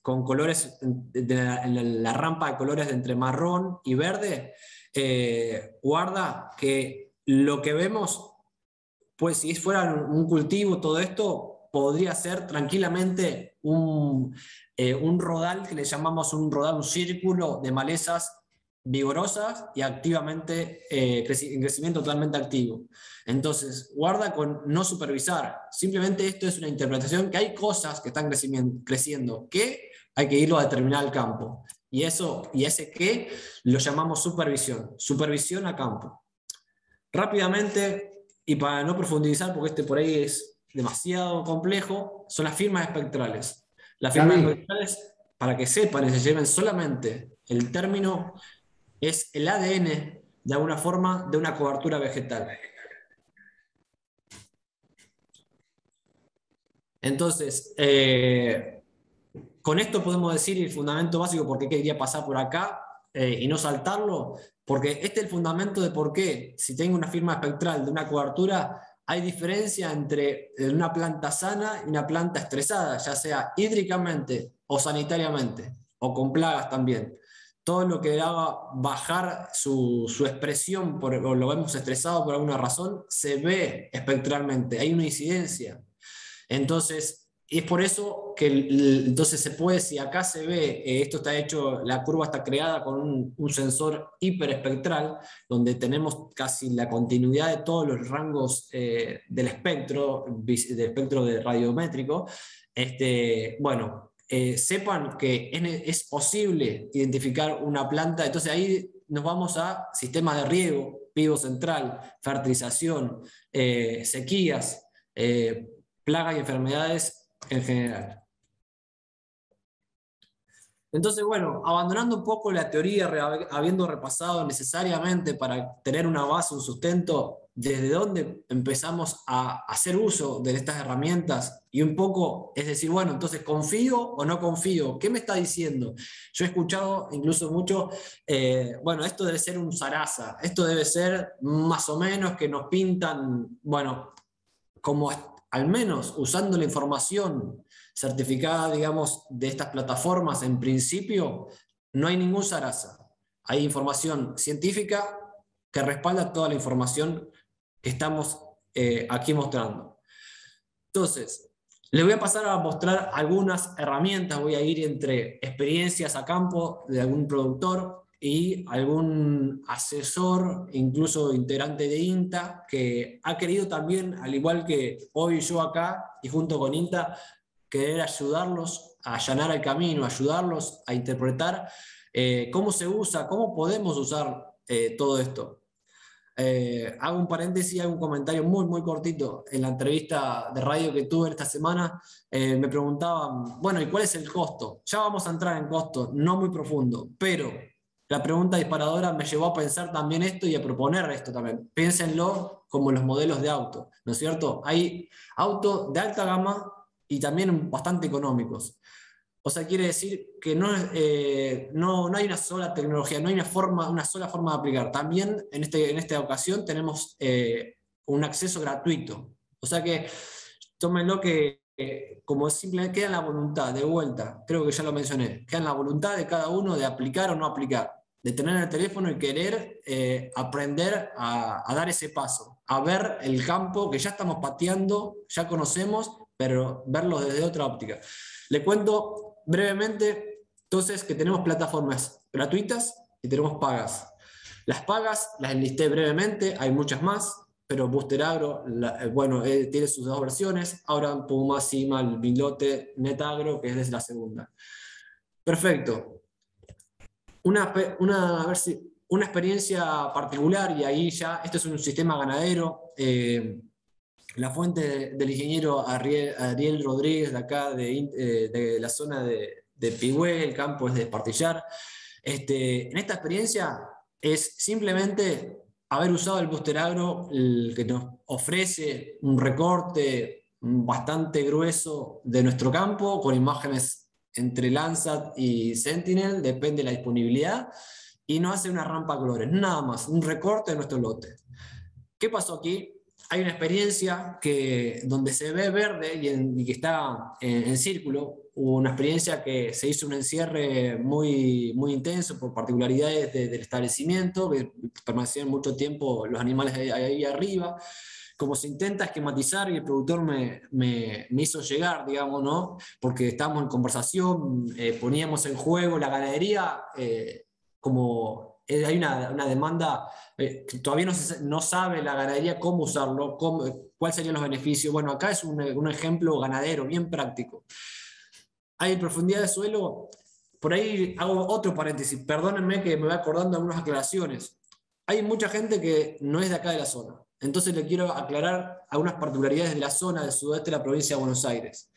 con colores, la rampa de colores de entre marrón y verde, guarda que lo que vemos, pues si fuera un cultivo, todo esto podría ser tranquilamente un rodal, que le llamamos un rodal, un círculo de malezas vigorosas y activamente, en crecimiento totalmente activo. Entonces, guarda con no supervisar. Simplemente esto es una interpretación, que hay cosas que están creciendo, que hay que irlo a determinar al campo. Y ese que lo llamamos supervisión. Supervisión a campo. Rápidamente, y para no profundizar, porque por ahí es demasiado complejo, son las firmas espectrales. Las firmas espectrales, para que sepan y se lleven solamente el término, es el ADN, de alguna forma, de una cobertura vegetal. Entonces, con esto podemos decir el fundamento básico, por qué quería pasar por acá y no saltarlo, porque este es el fundamento de por qué, si tengo una firma espectral de una cobertura, hay diferencia entre una planta sana y una planta estresada, ya sea hídricamente o sanitariamente, o con plagas también. Todo lo que haga bajar su expresión, o lo vemos estresado por alguna razón, se ve espectralmente, hay una incidencia. Entonces, es por eso que entonces se puede, si acá se ve, esto está hecho, la curva está creada con un sensor hiperespectral, donde tenemos casi la continuidad de todos los rangos del espectro radiométrico. Bueno, sepan que es posible identificar una planta. Entonces ahí nos vamos a sistemas de riego, pivo central, fertilización, sequías, plagas y enfermedades en general. Entonces, bueno, abandonando un poco la teoría, habiendo repasado necesariamente para tener una base, un sustento, desde dónde empezamos a hacer uso de estas herramientas, y un poco, es decir, bueno, entonces, ¿confío o no confío? ¿Qué me está diciendo? Yo he escuchado incluso mucho, bueno, esto debe ser un zaraza, esto debe ser más o menos, que nos pintan, bueno, como al menos usando la información certificada, digamos, de estas plataformas, en principio, no hay ningún zaraza. Hay información científica que respalda toda la información que estamos aquí mostrando. Entonces, les voy a pasar a mostrar algunas herramientas. Voy a ir entre experiencias a campo de algún productor y algún asesor, incluso integrante de INTA, que ha querido también, al igual que hoy yo acá, y junto con INTA, querer ayudarlos a allanar el camino, ayudarlos a interpretar cómo se usa, cómo podemos usar todo esto. Hago un paréntesis, hago un comentario muy cortito. En la entrevista de radio que tuve esta semana, me preguntaban, bueno, ¿y cuál es el costo? Ya vamos a entrar en costo, no muy profundo, pero la pregunta disparadora me llevó a pensar también esto y a proponer esto también. Piénsenlo como los modelos de auto, ¿no es cierto? Hay autos de alta gama y también bastante económicos. O sea, quiere decir que no hay una sola tecnología, no hay una sola forma de aplicar. También en esta ocasión tenemos un acceso gratuito. O sea que tómenlo que, como simplemente queda en la voluntad, de vuelta, creo que ya lo mencioné, queda en la voluntad de cada uno de aplicar o no aplicar, de tener el teléfono y querer aprender a dar ese paso, a ver el campo que ya estamos pateando, ya conocemos, pero verlo desde otra óptica. Le cuento brevemente, entonces, que tenemos plataformas gratuitas y tenemos pagas. Las pagas las enlisté brevemente, hay muchas más, pero Booster Agro, bueno, tiene sus 2 versiones, ahora Puma Sima, el Bilote, NetAgro, que es desde la segunda. Perfecto. Una, a ver si, Una experiencia particular, y ahí ya, este es un sistema ganadero, la fuente del ingeniero Ariel Rodríguez, de acá, de la zona de Pigüé, el campo es de Espartillar. En esta experiencia es simplemente haber usado el Booster Agro, el que nos ofrece un recorte bastante grueso de nuestro campo, con imágenes entre Landsat y Sentinel, depende de la disponibilidad, y no hace una rampa a colores, nada más, un recorte de nuestro lote. ¿Qué pasó aquí? Hay una experiencia que, donde se ve verde y que está en círculo. Hubo una experiencia que se hizo un encierre muy, muy intenso por particularidades del establecimiento, que permanecían mucho tiempo los animales ahí arriba. Como se intenta esquematizar, y el productor me hizo llegar, digamos, ¿no? Porque estábamos en conversación, poníamos en juego la ganadería, como hay una demanda, que todavía no sabe la ganadería cómo usarlo, cuáles serían los beneficios. Bueno, acá es un ejemplo ganadero bien práctico. Hay profundidad de suelo, por ahí hago otro paréntesis, perdónenme que me voy acordando de algunas aclaraciones. Hay mucha gente que no es de acá de la zona, entonces le quiero aclarar algunas particularidades de la zona del sudoeste de la provincia de Buenos Aires.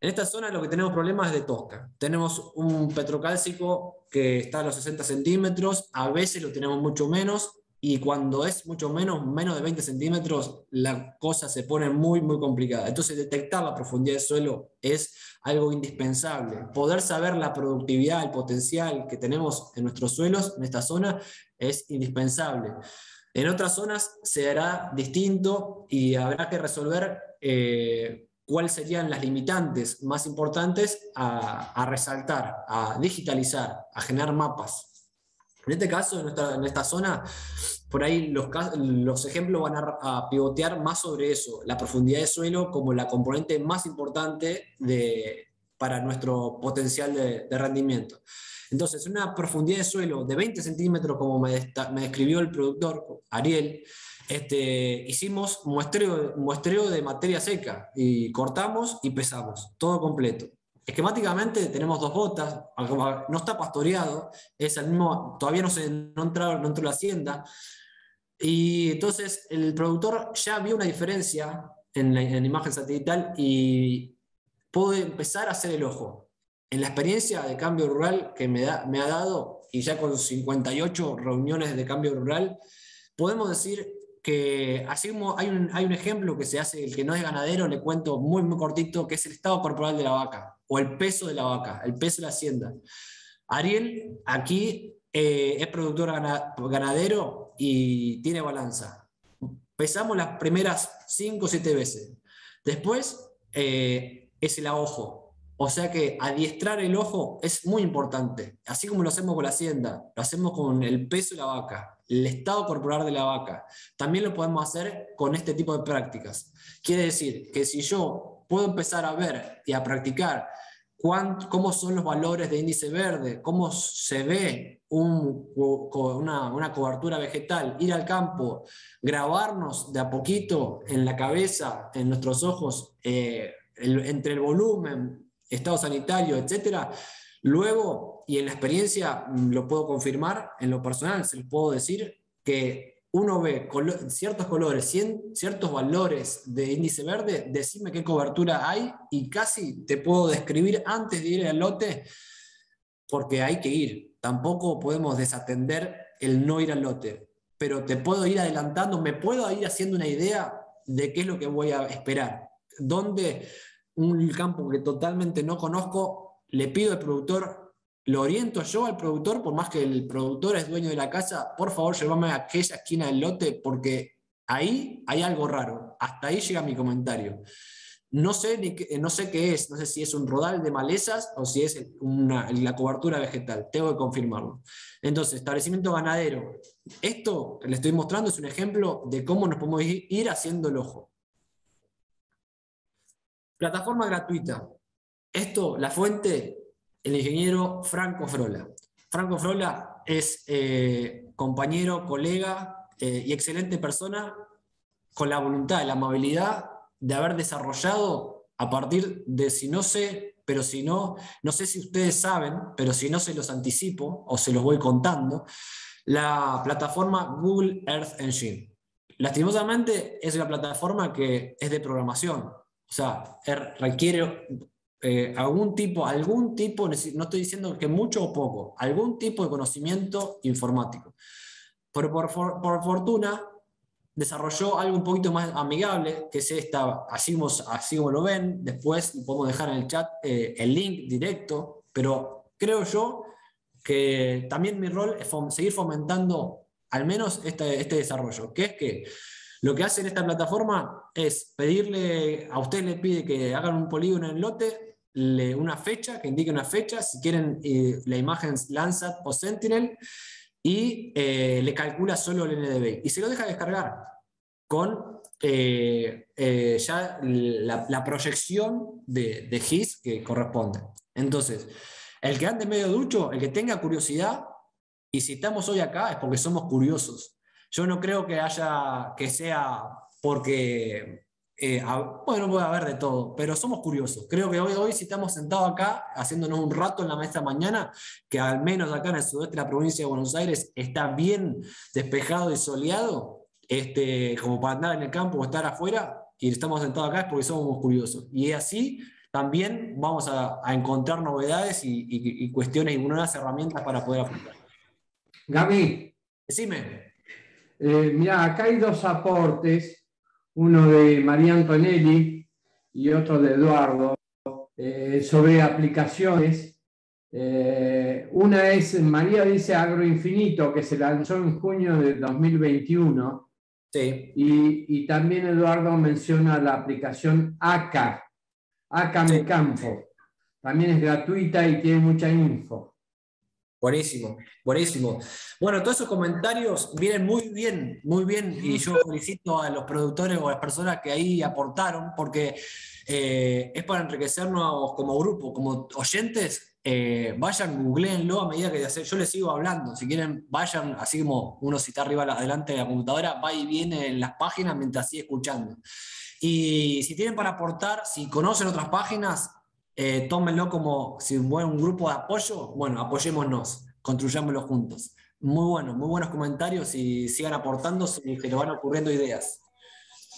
En esta zona lo que tenemos problemas es de tosca. Tenemos un petrocálcico que está a los 60 centímetros, a veces lo tenemos mucho menos, y cuando es mucho menos, menos de 20 centímetros, la cosa se pone muy, muy complicada. Entonces detectar la profundidad del suelo es algo indispensable. Poder saber la productividad, el potencial que tenemos en nuestros suelos, en esta zona, es indispensable. En otras zonas se hará distinto y habrá que resolver cuáles serían las limitantes más importantes a resaltar, a digitalizar, a generar mapas. En este caso, en esta zona, por ahí los ejemplos van a pivotear más sobre eso, la profundidad de suelo como la componente más importante para nuestro potencial de rendimiento. Entonces, una profundidad de suelo de 20 centímetros, como me describió el productor, Ariel, hicimos muestreo de materia seca, y cortamos y pesamos, todo completo. Esquemáticamente tenemos dos botas, no está pastoreado, es el mismo, todavía no entró la hacienda, y entonces el productor ya vio una diferencia en la imagen satelital y pude empezar a hacer el ojo. En la experiencia de cambio rural que me ha dado, y ya con 58 reuniones de cambio rural, podemos decir que así como hay un ejemplo que se hace, el que no es ganadero, le cuento muy, muy cortito, que es el estado corporal de la vaca, o el peso de la vaca, el peso de la hacienda. Ariel aquí es productor ganadero y tiene balanza. Pesamos las primeras 5 o 7 veces. Después es el a ojo. O sea que adiestrar el ojo es muy importante. Así como lo hacemos con la hacienda, lo hacemos con el peso de la vaca, el estado corporal de la vaca. También lo podemos hacer con este tipo de prácticas. Quiere decir que si yo puedo empezar a ver y a practicar cómo son los valores de índice verde, cómo se ve una cobertura vegetal, ir al campo, grabarnos de a poquito en la cabeza, en nuestros ojos, entre el volumen, estado sanitario, etcétera. Luego, y en la experiencia lo puedo confirmar, en lo personal se les puedo decir que uno ve ciertos colores, ciertos valores de índice verde, decime qué cobertura hay y casi te puedo describir antes de ir al lote, porque hay que ir. Tampoco podemos desatender el no ir al lote, pero te puedo ir adelantando, me puedo ir haciendo una idea de qué es lo que voy a esperar. Donde un campo que totalmente no conozco, le pido al productor, lo oriento yo al productor, por más que el productor es dueño de la casa, por favor llévame a aquella esquina del lote porque ahí hay algo raro. Hasta ahí llega mi comentario. No sé qué es, no sé si es un rodal de malezas o si es la cobertura vegetal, tengo que confirmarlo. Entonces, establecimiento ganadero. Esto que le estoy mostrando es un ejemplo de cómo nos podemos ir haciendo el ojo. Plataforma gratuita. Esto, la fuente, el ingeniero Franco Frola. Franco Frola es compañero, colega y excelente persona, con la voluntad, la amabilidad de haber desarrollado a partir de no sé si ustedes saben, pero si no se los anticipo o se los voy contando, la plataforma Google Earth Engine. Lastimosamente es una plataforma que es de programación, o sea, requiere algún tipo, no estoy diciendo que mucho o poco, algún tipo de conocimiento informático. Pero por fortuna desarrolló algo un poquito más amigable, que es esta, así como lo ven. Después podemos dejar en el chat el link directo, pero creo yo que también mi rol es seguir fomentando al menos este desarrollo, que es que lo que hacen esta plataforma es pedirle, a usted le pide que hagan un polígono en el lote, una fecha, que indique una fecha, si quieren la imagen Landsat o Sentinel, y le calcula solo el NDVI, y se lo deja descargar con ya la proyección de GIS que corresponde. Entonces, el que ande medio ducho, el que tenga curiosidad, y si estamos hoy acá es porque somos curiosos. Yo no creo que sea porque, bueno, puede haber de todo, pero somos curiosos. Creo que hoy si estamos sentados acá, haciéndonos un rato en la mesa mañana, que al menos acá en el sudeste de la provincia de Buenos Aires está bien despejado y soleado, como para andar en el campo o estar afuera, y estamos sentados acá es porque somos curiosos. Y así también vamos a encontrar novedades y cuestiones y nuevas herramientas para poder aplicar. Gaby, decime. Mirá, acá hay dos aportes, uno de María Antonelli y otro de Eduardo, sobre aplicaciones. Una es, María dice Agroinfinito, que se lanzó en junio de 2021. Sí. Y también Eduardo menciona la aplicación Aqua, Aqua Mi Campo. También es gratuita y tiene mucha info. Buenísimo, buenísimo. Bueno, todos esos comentarios vienen muy bien, y yo felicito a los productores o a las personas que ahí aportaron, porque es para enriquecernos como grupo, como oyentes. Vayan, googleenlo a medida que yo les sigo hablando. Si quieren, vayan, así como uno si está arriba adelante de la computadora, va y viene en las páginas mientras sigue escuchando. Y si tienen para aportar, si conocen otras páginas, tómenlo como si fuera un grupo de apoyo. Bueno, apoyémonos, construyámoslo juntos. Muy bueno, muy buenos comentarios, y sigan aportando, y que nos van ocurriendo ideas.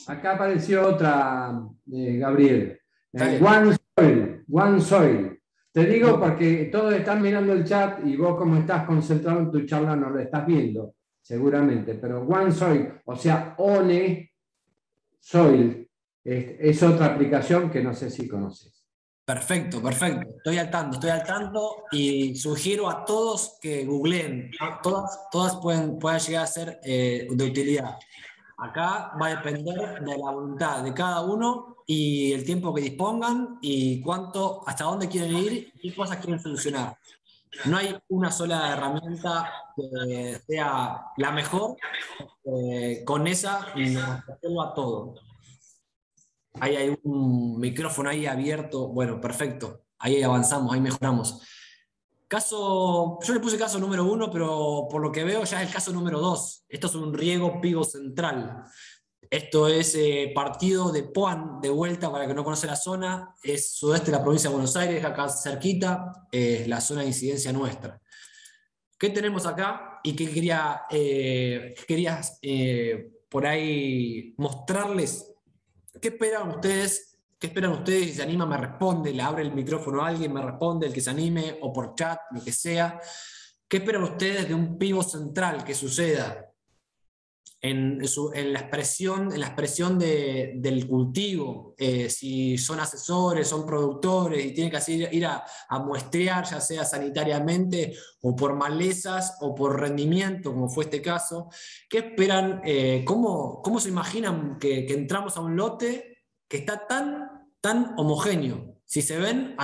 Acá apareció otra, Gabriel. One Soil, One Soil. Te digo porque todos están mirando el chat y vos, como estás concentrado en tu charla, no lo estás viendo, seguramente. Pero One Soil, o sea, One Soil, es otra aplicación que no sé si conoces. Perfecto, perfecto. Estoy al tanto, y sugiero a todos que googleen. Todas pueden llegar a ser de utilidad. Acá va a depender de la voluntad de cada uno y el tiempo que dispongan y cuánto, hasta dónde quieren ir y qué cosas quieren solucionar. No hay una sola herramienta que sea la mejor. Con esa nos llevo a todo. Ahí hay un micrófono ahí abierto. Bueno, perfecto. Ahí avanzamos, ahí mejoramos. Caso, yo le puse caso número 1, pero por lo que veo ya es el caso número 2. Esto es un riego pivo central. Esto es partido de Puan, de vuelta, para el que no conoce la zona. Es sudeste de la provincia de Buenos Aires, acá cerquita, es la zona de incidencia nuestra. ¿Qué tenemos acá? Y qué querías por ahí mostrarles. ¿Qué esperan ustedes? Si se anima, me responde, le abre el micrófono a alguien, me responde, el que se anime, o por chat, lo que sea. ¿Qué esperan ustedes de un pivo central que suceda en la expresión, del cultivo? Si son asesores, son productores, y tienen que ir a muestrear, ya sea sanitariamente, o por malezas, o por rendimiento, como fue este caso. ¿Qué esperan? ¿Cómo se imaginan que entramos a un lote que está tan homogéneo? Si se ven,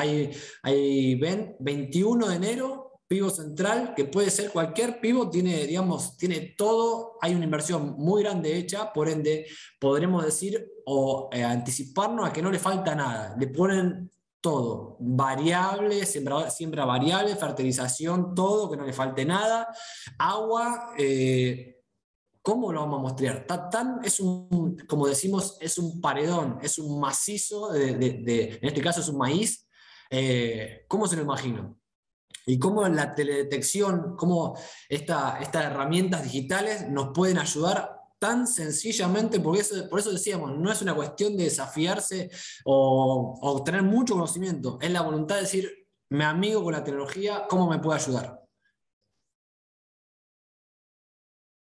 ven 21 de enero, pivo central, que puede ser cualquier pivo, tiene, digamos, tiene todo, hay una inversión muy grande hecha, por ende, podremos decir o anticiparnos a que no le falta nada, le ponen todo, variables, siembra variable, fertilización, todo, que no le falte nada, agua. ¿Cómo lo vamos a mostrar? Como decimos, es un paredón, es un macizo, en este caso es un maíz. ¿Cómo se lo imagino? y cómo en la teledetección, cómo estas herramientas digitales nos pueden ayudar tan sencillamente, porque eso, por eso decíamos, no es una cuestión de desafiarse o tener mucho conocimiento, es la voluntad de decir, me amigo con la tecnología, ¿cómo me puede ayudar?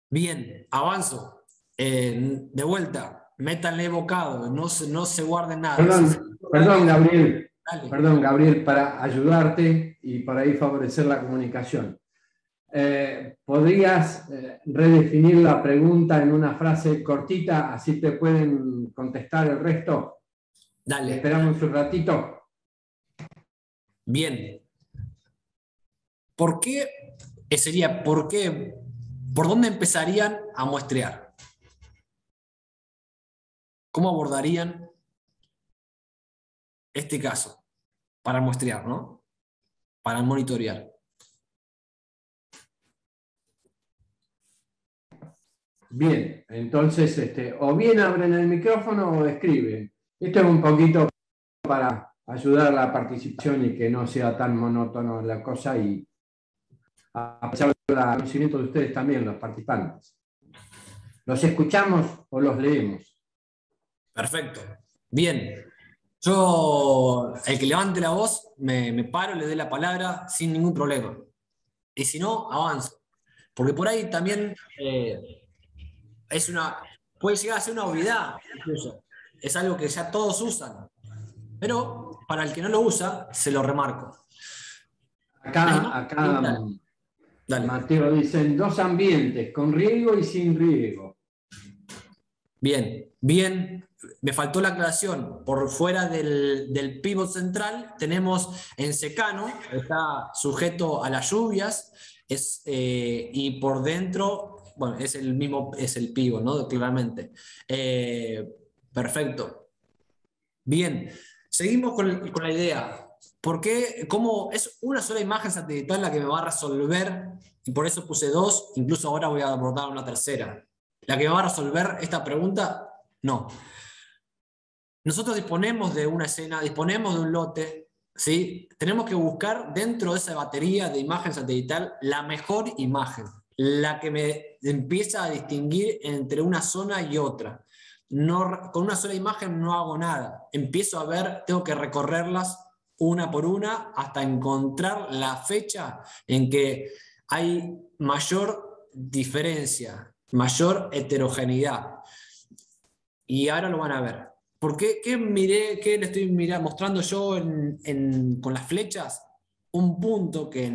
Bien, avanzo. De vuelta, métanle bocado, no se guarden nada. Perdón, Gabriel, para ayudarte y para ir favorecer la comunicación. ¿Podrías redefinir la pregunta en una frase cortita, así te pueden contestar el resto? Dale. Esperamos un ratito. Bien. ¿Por qué? Sería, ¿por qué? ¿Por dónde empezarían a muestrear? ¿Cómo abordarían este caso? Para muestrear, ¿no? Para monitorear. Bien, entonces, o bien abren el micrófono o escriben. Esto es un poquito para ayudar a la participación y que no sea tan monótono la cosa, y a pesar del conocimiento de ustedes también, los participantes. ¿Los escuchamos o los leemos? Perfecto. Bien. Yo, el que levante la voz, me paro, le doy la palabra sin ningún problema. Y si no, avanzo. Porque por ahí también... puede llegar a ser una obviedad, incluso. Es algo que ya todos usan, pero para el que no lo usa, se lo remarco. Acá, Mateo, dicen dos ambientes, con riego y sin riego. Bien, me faltó la aclaración. Por fuera del pivot central tenemos en secano, está sujeto a las lluvias, y por dentro... Bueno, es el mismo, es el pivo, ¿no? Claramente. Perfecto. Bien. Seguimos con la idea. ¿Por qué? ¿Cómo es una sola imagen satelital la que me va a resolver? Y por eso puse dos, incluso ahora voy a abordar una tercera. ¿La que me va a resolver esta pregunta? No. Nosotros disponemos de una escena, disponemos de un lote, ¿sí? Tenemos que buscar dentro de esa batería de imagen satelital la mejor imagen, la que me empieza a distinguir entre una zona y otra. No, con una sola imagen no hago nada. Empiezo a ver, tengo que recorrerlas una por una hasta encontrar la fecha en que hay mayor diferencia, mayor heterogeneidad. Y ahora lo van a ver. ¿Por qué? ¿Qué le estoy mostrando yo con las flechas? Un punto que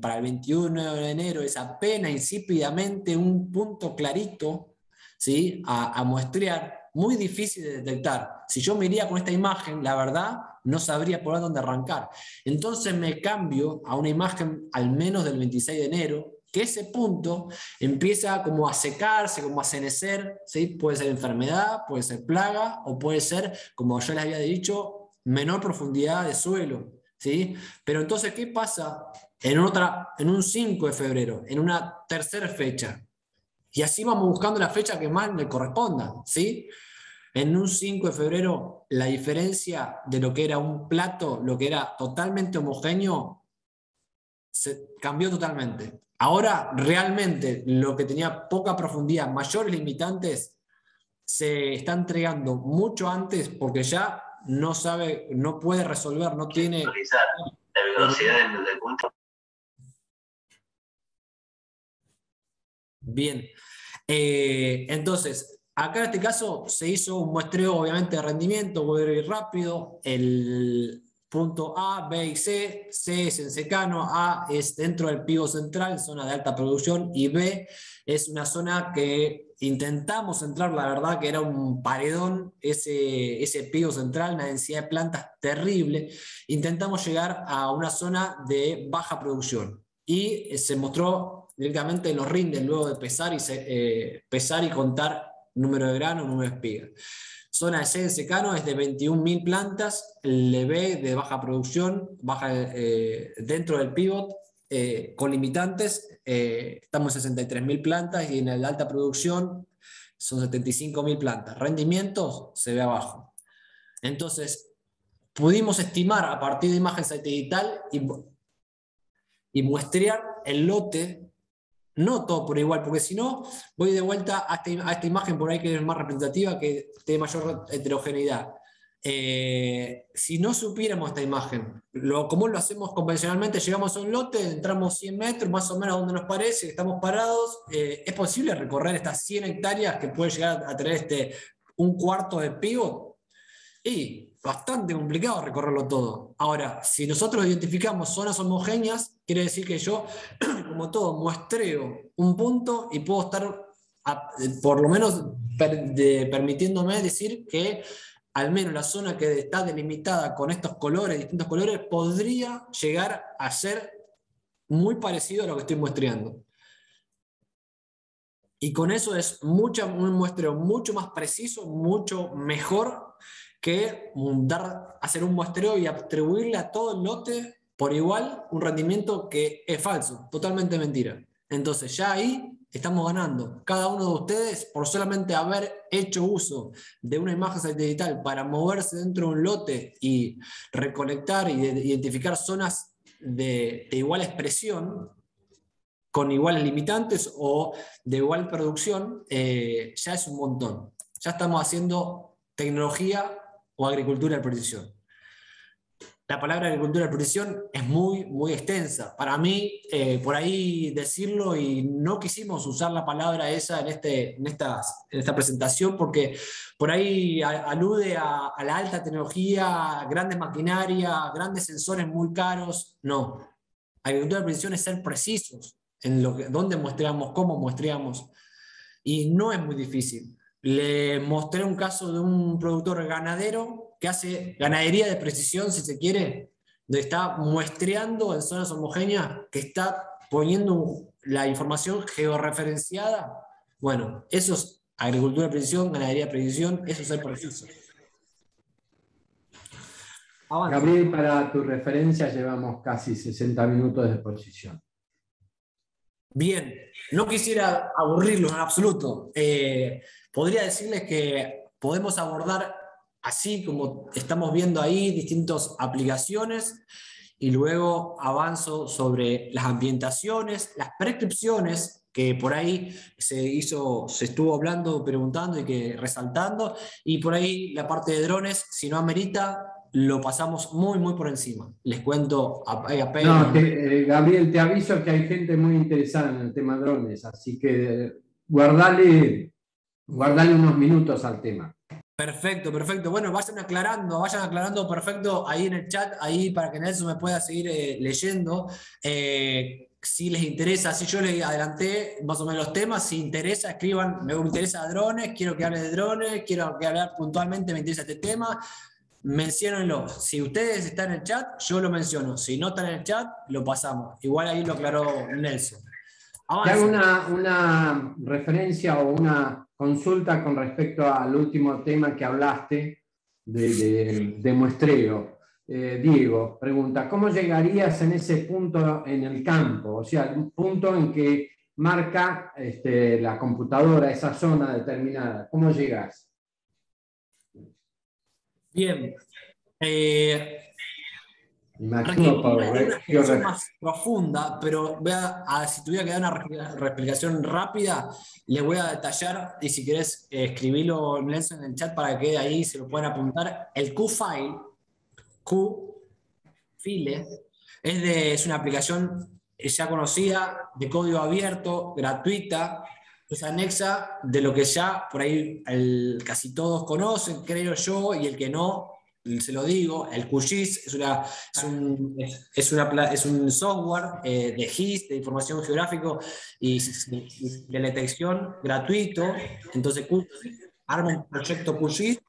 para el 21 de enero es apenas insípidamente un punto clarito, ¿sí? a muestrear, muy difícil de detectar. Si yo me iría con esta imagen, la verdad, no sabría por dónde arrancar. Entonces me cambio a una imagen al menos del 26 de enero, que ese punto empieza como a secarse, como a cenecer, ¿sí? Puede ser enfermedad, puede ser plaga, o puede ser, como yo les había dicho, menor profundidad de suelo. ¿Sí? Pero entonces, ¿qué pasa en un 5 de febrero, en una tercera fecha? Y así vamos buscando la fecha que más le corresponda, ¿sí? En un 5 de febrero, la diferencia de lo que era un plato, lo que era totalmente homogéneo, se cambió totalmente. Ahora, realmente, lo que tenía poca profundidad, mayores limitantes, se está entregando mucho antes, porque ya... no sabe, no puede resolver, no tiene... La velocidad del punto. Bien. Entonces, acá en este caso se hizo un muestreo, obviamente, de rendimiento, voy a ir rápido, el punto A, B y C, C es en secano, A es dentro del pivo central, zona de alta producción, y B es una zona que... intentamos entrar, la verdad que era un paredón, ese pico central, una densidad de plantas terrible. Intentamos llegar a una zona de baja producción. Y se mostró directamente en los rindes, luego de pesar y contar número de granos, número de espigas. Zona de C en secano es de 21.000 plantas, el B de baja producción, dentro del pivot, con limitantes, estamos en 63.000 plantas y en la alta producción son 75.000 plantas. Rendimientos se ve abajo. Entonces, pudimos estimar a partir de imagen satelital y y muestrear el lote, no todo por igual, porque si no, voy de vuelta a esta imagen por ahí que es más representativa, que tiene mayor heterogeneidad. Si no supiéramos esta imagen, como lo hacemos convencionalmente, llegamos a un lote, entramos 100 metros, más o menos donde nos parece, estamos parados, ¿es posible recorrer estas 100 hectáreas que puede llegar a tener un cuarto de pivot? Y bastante complicado recorrerlo todo. Ahora, si nosotros identificamos zonas homogéneas, quiere decir que yo, como todo, muestreo un punto y puedo estar, por lo menos, permitiéndome decir que al menos la zona que está delimitada con estos colores, distintos colores, podría llegar a ser muy parecido a lo que estoy muestreando. Y con eso es un muestreo mucho más preciso, mucho mejor que hacer un muestreo y atribuirle a todo el lote por igual un rendimiento que es falso, totalmente mentira. Entonces ya ahí estamos ganando. Cada uno de ustedes, por solamente haber hecho uso de una imagen satelital para moverse dentro de un lote y recolectar y identificar zonas de igual expresión, con iguales limitantes o de igual producción, ya es un montón. Ya estamos haciendo tecnología o agricultura de precisión. La palabra agricultura de precisión es muy, muy extensa. Para mí, por ahí decirlo, y no quisimos usar la palabra esa en esta presentación, porque por ahí alude a la alta tecnología, grandes maquinarias, grandes sensores muy caros. No. Agricultura de precisión es ser precisos en dónde muestreamos, cómo muestreamos. Y no es muy difícil. Le mostré un caso de un productor ganadero que hace ganadería de precisión, si se quiere, está muestreando en zonas homogéneas, que está poniendo la información georreferenciada. Bueno, eso es agricultura de precisión, ganadería de precisión, eso es el preciso. Gabriel, para tu referencia llevamos casi 60 minutos de exposición. Bien, no quisiera aburrirlos en absoluto. Podría decirles que podemos abordar, así como estamos viendo ahí, distintas aplicaciones, y luego avanzo sobre las ambientaciones, las prescripciones, que por ahí se estuvo hablando, preguntando y resaltando, y por ahí la parte de drones, si no amerita, lo pasamos muy, muy por encima. Les cuento apenas. No, Gabriel, te aviso que hay gente muy interesada en el tema drones, así que guardale unos minutos al tema. Perfecto, perfecto. Bueno, vayan aclarando, perfecto, ahí en el chat, ahí para que Nelson me pueda seguir leyendo. Si les interesa, si yo les adelanté más o menos los temas, si interesa, escriban, me interesa drones, quiero que hable de drones, quiero que hable puntualmente, me interesa este tema, menciónenlo. Si ustedes están en el chat, yo lo menciono. Si no están en el chat, lo pasamos. Igual ahí lo aclaró Nelson. Hago una referencia o una consulta con respecto al último tema que hablaste de muestreo. Diego pregunta, ¿cómo llegarías en ese punto en el campo? O sea, un punto en que marca la computadora esa zona determinada. ¿Cómo llegas? Bien. Imagino una explicación más profunda, pero si tuviera que dar una explicación rápida, les voy a detallar, y si querés escribirlo, Nelson, en el chat para que ahí se lo puedan apuntar. El Q-File, Q-File, es una aplicación ya conocida, de código abierto, gratuita, es anexa de lo que ya por ahí casi todos conocen, creo yo, y el que no, se lo digo, el QGIS es un software de GIS, de información geográfica y de detección gratuito. Entonces armo un proyecto QGIS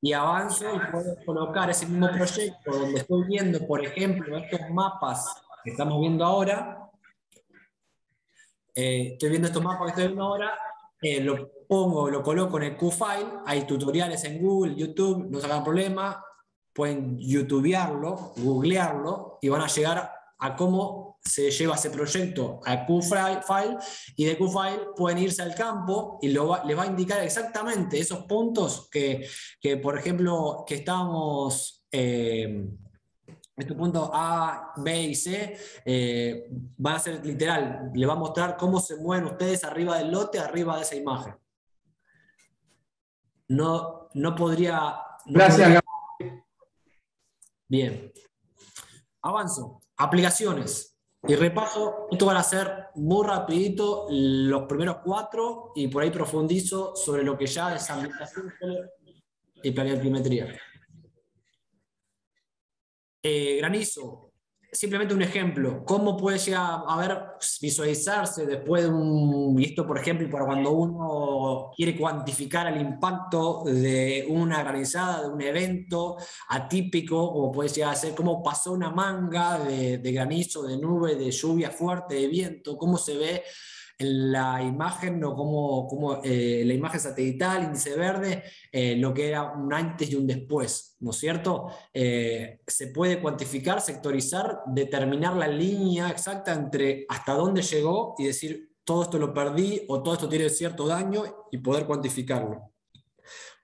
y avanzo y puedo colocar ese mismo proyecto donde estoy viendo, por ejemplo, estos mapas que estamos viendo ahora, lo pongo, lo coloco en el Q-File, hay tutoriales en Google, YouTube, no se hagan problema, pueden youtubearlo, googlearlo, y van a llegar a cómo se lleva ese proyecto a Q-File, y de Q-File pueden irse al campo y les va a indicar exactamente esos puntos que por ejemplo, que estábamos estos puntos A, B y C van a ser literal, le va a mostrar cómo se mueven ustedes arriba del lote, arriba de esa imagen. Gracias, Gabriel. Bien. Avanzo. Aplicaciones. Y repaso, esto van a ser muy rapidito los primeros 4 y por ahí profundizo sobre lo que ya es ambientación y planimetría. Granizo. Simplemente un ejemplo. ¿Cómo puede llegar a ver, visualizarse después de un... Y esto, por ejemplo, para cuando uno quiere cuantificar el impacto de una granizada, de un evento atípico, o puede llegar a ser cómo pasó una manga de granizo, de nube, de lluvia fuerte, de viento, cómo se ve en la imagen, o cómo la imagen satelital, índice verde, lo que era un antes y un después, ¿no es cierto? Se puede cuantificar, sectorizar, determinar la línea exacta entre hasta dónde llegó y decir, todo esto lo perdí, o todo esto tiene cierto daño, y poder cuantificarlo.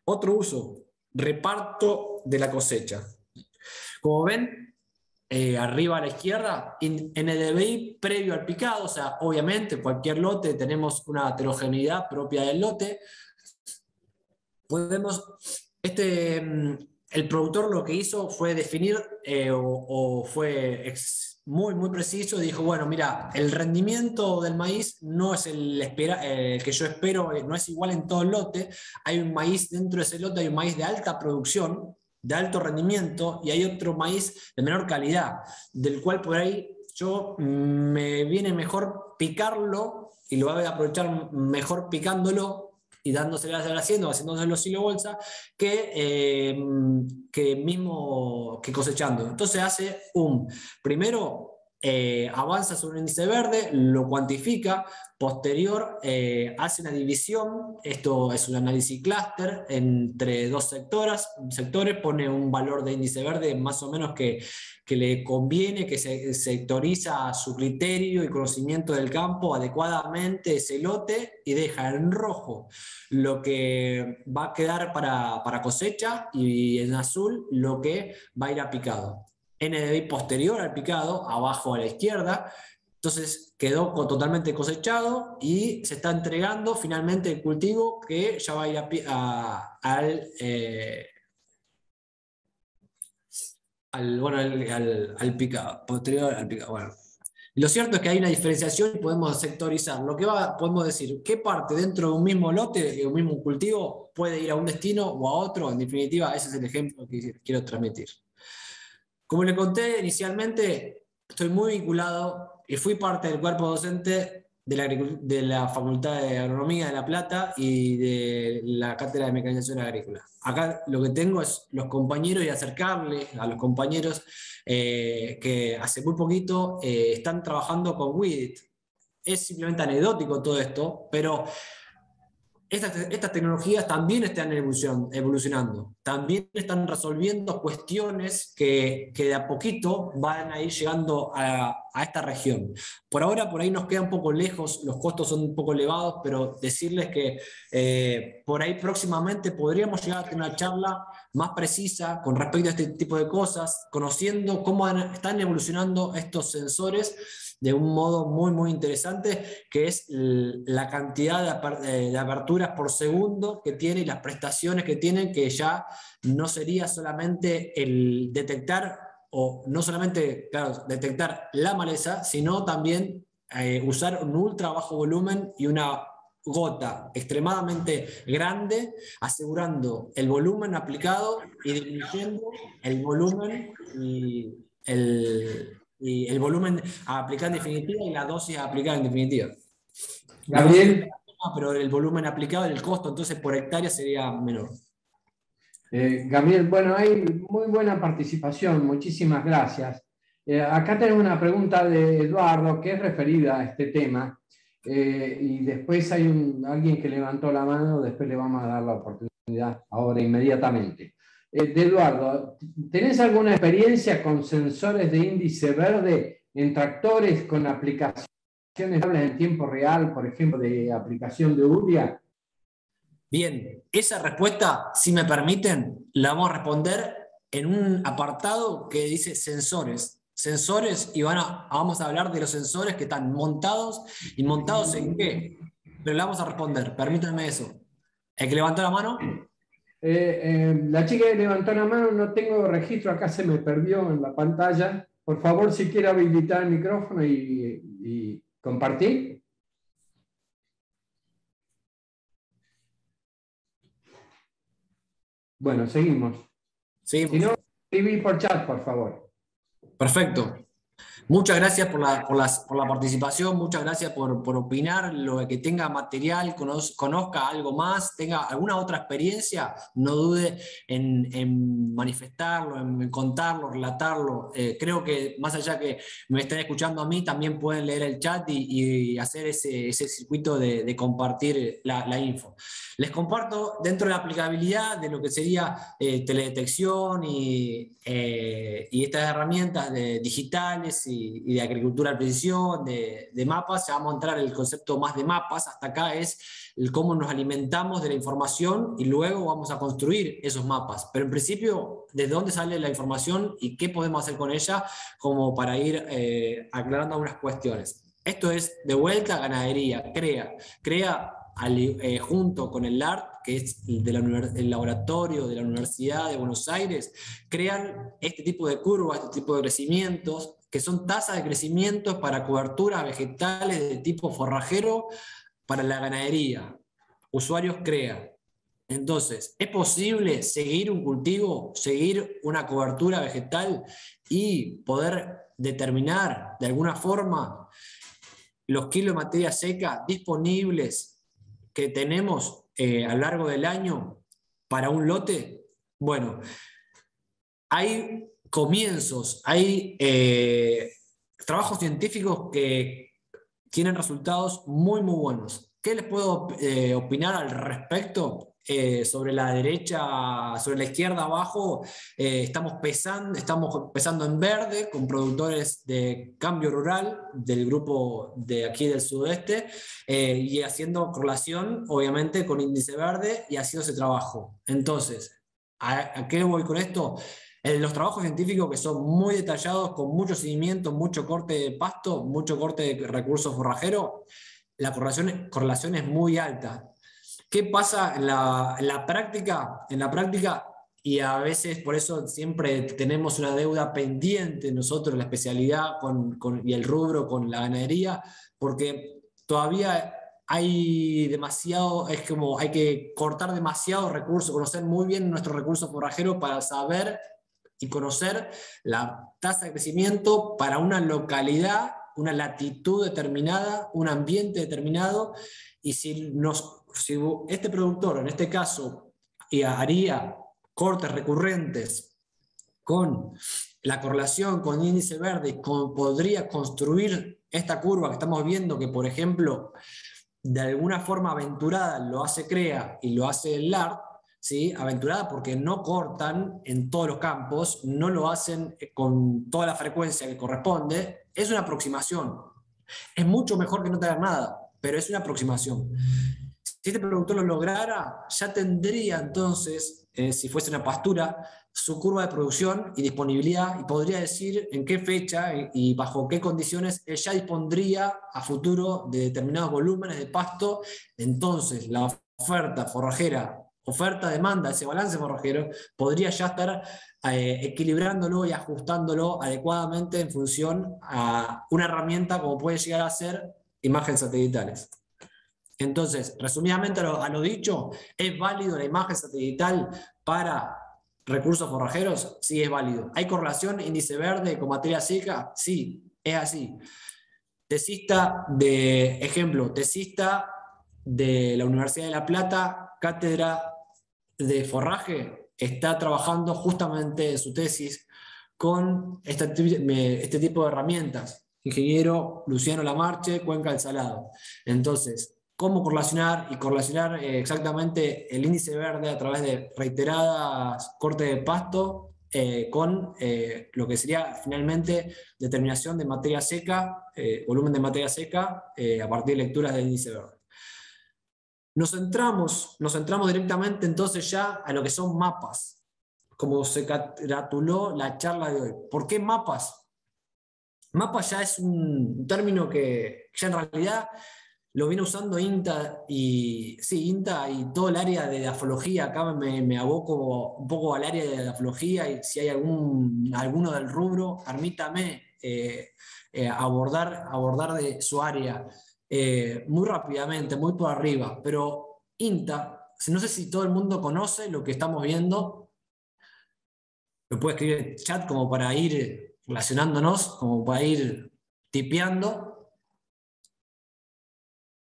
Otro uso, reparto de la cosecha. Como ven, arriba a la izquierda, NDVI previo al picado, o sea, obviamente cualquier lote tenemos una heterogeneidad propia del lote. Podemos, el productor lo que hizo fue definir, muy preciso, dijo, bueno, mira, el rendimiento del maíz no es el que yo espero, no es igual en todo el lote, hay un maíz dentro de ese lote, hay un maíz de alta producción, de alto rendimiento, y hay otro maíz de menor calidad, del cual por ahí yo me viene mejor picarlo, y lo voy a aprovechar mejor picándolo y dándoselo a la hacienda, haciéndose los silo bolsa, que cosechando. Entonces hace primero avanza sobre un índice verde, lo cuantifica, posterior hace una división, esto es un análisis clúster, entre dos sectores, pone un valor de índice verde más o menos que le conviene, que se sectoriza a su criterio y conocimiento del campo adecuadamente ese lote, y deja en rojo lo que va a quedar para cosecha, y en azul lo que va a ir a picado. NDVI posterior al picado, abajo a la izquierda, entonces quedó totalmente cosechado y se está entregando finalmente el cultivo que ya va a ir al picado, posterior al picado. Bueno. Lo cierto es que hay una diferenciación y podemos sectorizar. Podemos decir qué parte dentro de un mismo lote, de un mismo cultivo, puede ir a un destino o a otro. En definitiva, ese es el ejemplo que quiero transmitir. Como le conté inicialmente, estoy muy vinculado y fui parte del cuerpo docente de la Facultad de Agronomía de La Plata y de la Cátedra de Mecanización Agrícola. Acá lo que tengo es los compañeros, y acercarles a los compañeros que hace muy poquito están trabajando con WIDIT. Es simplemente anecdótico todo esto, pero estas tecnologías también están evolucionando, también están resolviendo cuestiones que de a poquito van a ir llegando a esta región. Por ahora, por ahí nos queda un poco lejos, los costos son un poco elevados, pero decirles que por ahí próximamente podríamos llegar a tener una charla más precisa con respecto a este tipo de cosas, conociendo cómo están evolucionando estos sensores, de un modo muy interesante, que es la cantidad de aperturas por segundo que tiene y las prestaciones que tienen, que ya no sería solamente el detectar, o no solamente, claro, detectar la maleza, sino también usar un ultra bajo volumen y una gota extremadamente grande, asegurando el volumen aplicado y disminuyendo el volumen y el volumen a aplicar en definitiva y la dosis a aplicar en definitiva. Gabriel. Pero el volumen aplicado, el costo entonces por hectárea sería menor. Gabriel, bueno, hay muy buena participación, muchísimas gracias. Acá tenemos una pregunta de Eduardo que es referida a este tema, y después hay alguien que levantó la mano, después le vamos a dar la oportunidad ahora inmediatamente. De Eduardo, ¿tenés alguna experiencia con sensores de índice verde en tractores con aplicaciones en tiempo real, por ejemplo, de aplicación de urea? Bien, esa respuesta, si me permiten, la vamos a responder en un apartado que dice sensores. Sensores, y vamos a hablar de los sensores que están montados, y montados en qué. Pero le vamos a responder, permítanme eso. ¿El que levantó la mano? La chica que levantó la mano, no tengo registro, acá se me perdió en la pantalla. Por favor, si quiere habilitar el micrófono y compartir. Bueno, seguimos. Sí, si no, escribí por chat, por favor. Perfecto. Muchas gracias por la participación, muchas gracias por opinar, lo que tenga material, conozca algo más, tenga alguna otra experiencia, no dude en manifestarlo, en contarlo, relatarlo. Creo que más allá que me estén escuchando a mí, también pueden leer el chat y hacer ese circuito de compartir la info. Les comparto dentro de la aplicabilidad de lo que sería teledetección y estas herramientas digitales y de agricultura de precisión, de mapas. Se va a mostrar el concepto más de mapas. Hasta acá es el cómo nos alimentamos de la información y luego vamos a construir esos mapas. Pero en principio, ¿desde dónde sale la información y qué podemos hacer con ella? Como para ir aclarando algunas cuestiones. Esto es, de vuelta, ganadería. Crea junto con el LART, que es el laboratorio de la Universidad de Buenos Aires, crean este tipo de curvas, este tipo de crecimientos, que son tasas de crecimiento para coberturas vegetales de tipo forrajero para la ganadería. Usuarios crean. Entonces, ¿es posible seguir un cultivo, seguir una cobertura vegetal y poder determinar de alguna forma los kilos de materia seca disponibles que tenemos a lo largo del año para un lote? Bueno, hay comienzos, hay trabajos científicos que tienen resultados muy, muy buenos. ¿Qué les puedo opinar al respecto? Sobre la derecha, sobre la izquierda abajo, estamos pesando en verde con productores de cambio rural del grupo de aquí del sudeste y haciendo correlación, obviamente, con índice verde y haciendo ese trabajo. Entonces, ¿a qué voy con esto? Los trabajos científicos que son muy detallados, con mucho seguimiento, mucho corte de pasto, mucho corte de recursos forrajeros, la correlación es muy alta. ¿Qué pasa en la práctica? En la práctica, y a veces por eso siempre tenemos una deuda pendiente nosotros, la especialidad y el rubro con la ganadería, porque todavía hay demasiado, es como hay que cortar demasiados recursos, conocer muy bien nuestros recursos forrajeros para saber y conocer la tasa de crecimiento para una localidad, una latitud determinada, un ambiente determinado, y si este productor, en este caso, haría cortes recurrentes con la correlación con índice verde, podría construir esta curva que estamos viendo, que por ejemplo, de alguna forma aventurada lo hace CREA y lo hace el LART, ¿sí? Aventurada porque no cortan en todos los campos, no lo hacen con toda la frecuencia que corresponde, es una aproximación. Es mucho mejor que no tener nada, pero es una aproximación. Si este productor lo lograra, ya tendría entonces, si fuese una pastura, su curva de producción y disponibilidad, y podría decir en qué fecha y bajo qué condiciones él ya dispondría a futuro de determinados volúmenes de pasto. Entonces la oferta forrajera, oferta-demanda, ese balance forrajero, podría ya estar equilibrándolo y ajustándolo adecuadamente en función a una herramienta como puede llegar a ser imágenes satelitales. Entonces, resumidamente a lo dicho, ¿es válido la imagen satelital para recursos forrajeros? Sí, es válido. ¿Hay correlación índice verde con materia seca? Sí, es así. Tesista de, ejemplo, tesista de la Universidad de La Plata, cátedra de forraje, está trabajando justamente en su tesis con este tipo de herramientas. Ingeniero Luciano Lamarche, Cuenca del Salado. Entonces, cómo correlacionar exactamente el índice verde a través de reiteradas cortes de pasto con lo que sería finalmente determinación de materia seca, volumen de materia seca a partir de lecturas del índice verde. Nos centramos directamente entonces ya a lo que son mapas. como se congratuló la charla de hoy. ¿Por qué mapas? Mapas ya es un término que ya en realidad lo viene usando INTA y, sí, INTA y todo el área de dafología. Acá me aboco un poco al área de dafología, y si hay alguno del rubro, permítame abordar de su área muy rápidamente, muy por arriba. Pero INTA, no sé si todo el mundo conoce lo que estamos viendo, lo puede escribir en el chat como para ir relacionándonos, como para ir tipeando.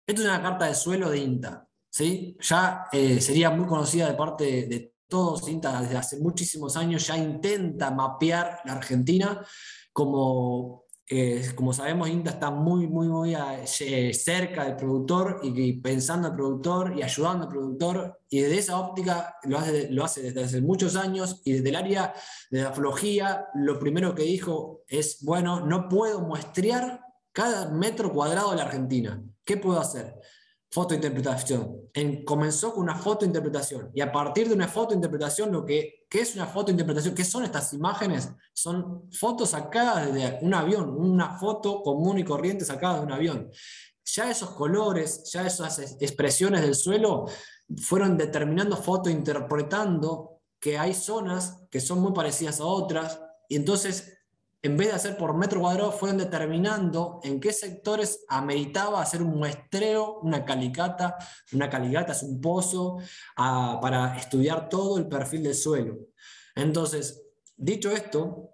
Esto es una carta de suelo de INTA, ¿sí? Ya sería muy conocida de parte de todos. INTA desde hace muchísimos años ya intenta mapear la Argentina. Como sabemos, INTA está muy cerca del productor, y pensando al productor y ayudando al productor, y desde esa óptica lo hace desde hace muchos años. Y desde el área de dafología, lo primero que dijo es, bueno, no puedo muestrear cada metro cuadrado de la Argentina. ¿Qué puedo hacer? Fotointerpretación. Comenzó con una fotointerpretación, y a partir de una fotointerpretación, ¿qué es una fotointerpretación? ¿Qué son estas imágenes? Son fotos sacadas de un avión, una foto común y corriente sacada de un avión. Ya esos colores, ya esas expresiones del suelo fueron determinando, fotointerpretando, que hay zonas que son muy parecidas a otras, y entonces, en vez de hacer por metro cuadrado, fueron determinando en qué sectores ameritaba hacer un muestreo, una calicata. Una calicata es un pozo, para estudiar todo el perfil del suelo. Entonces, dicho esto,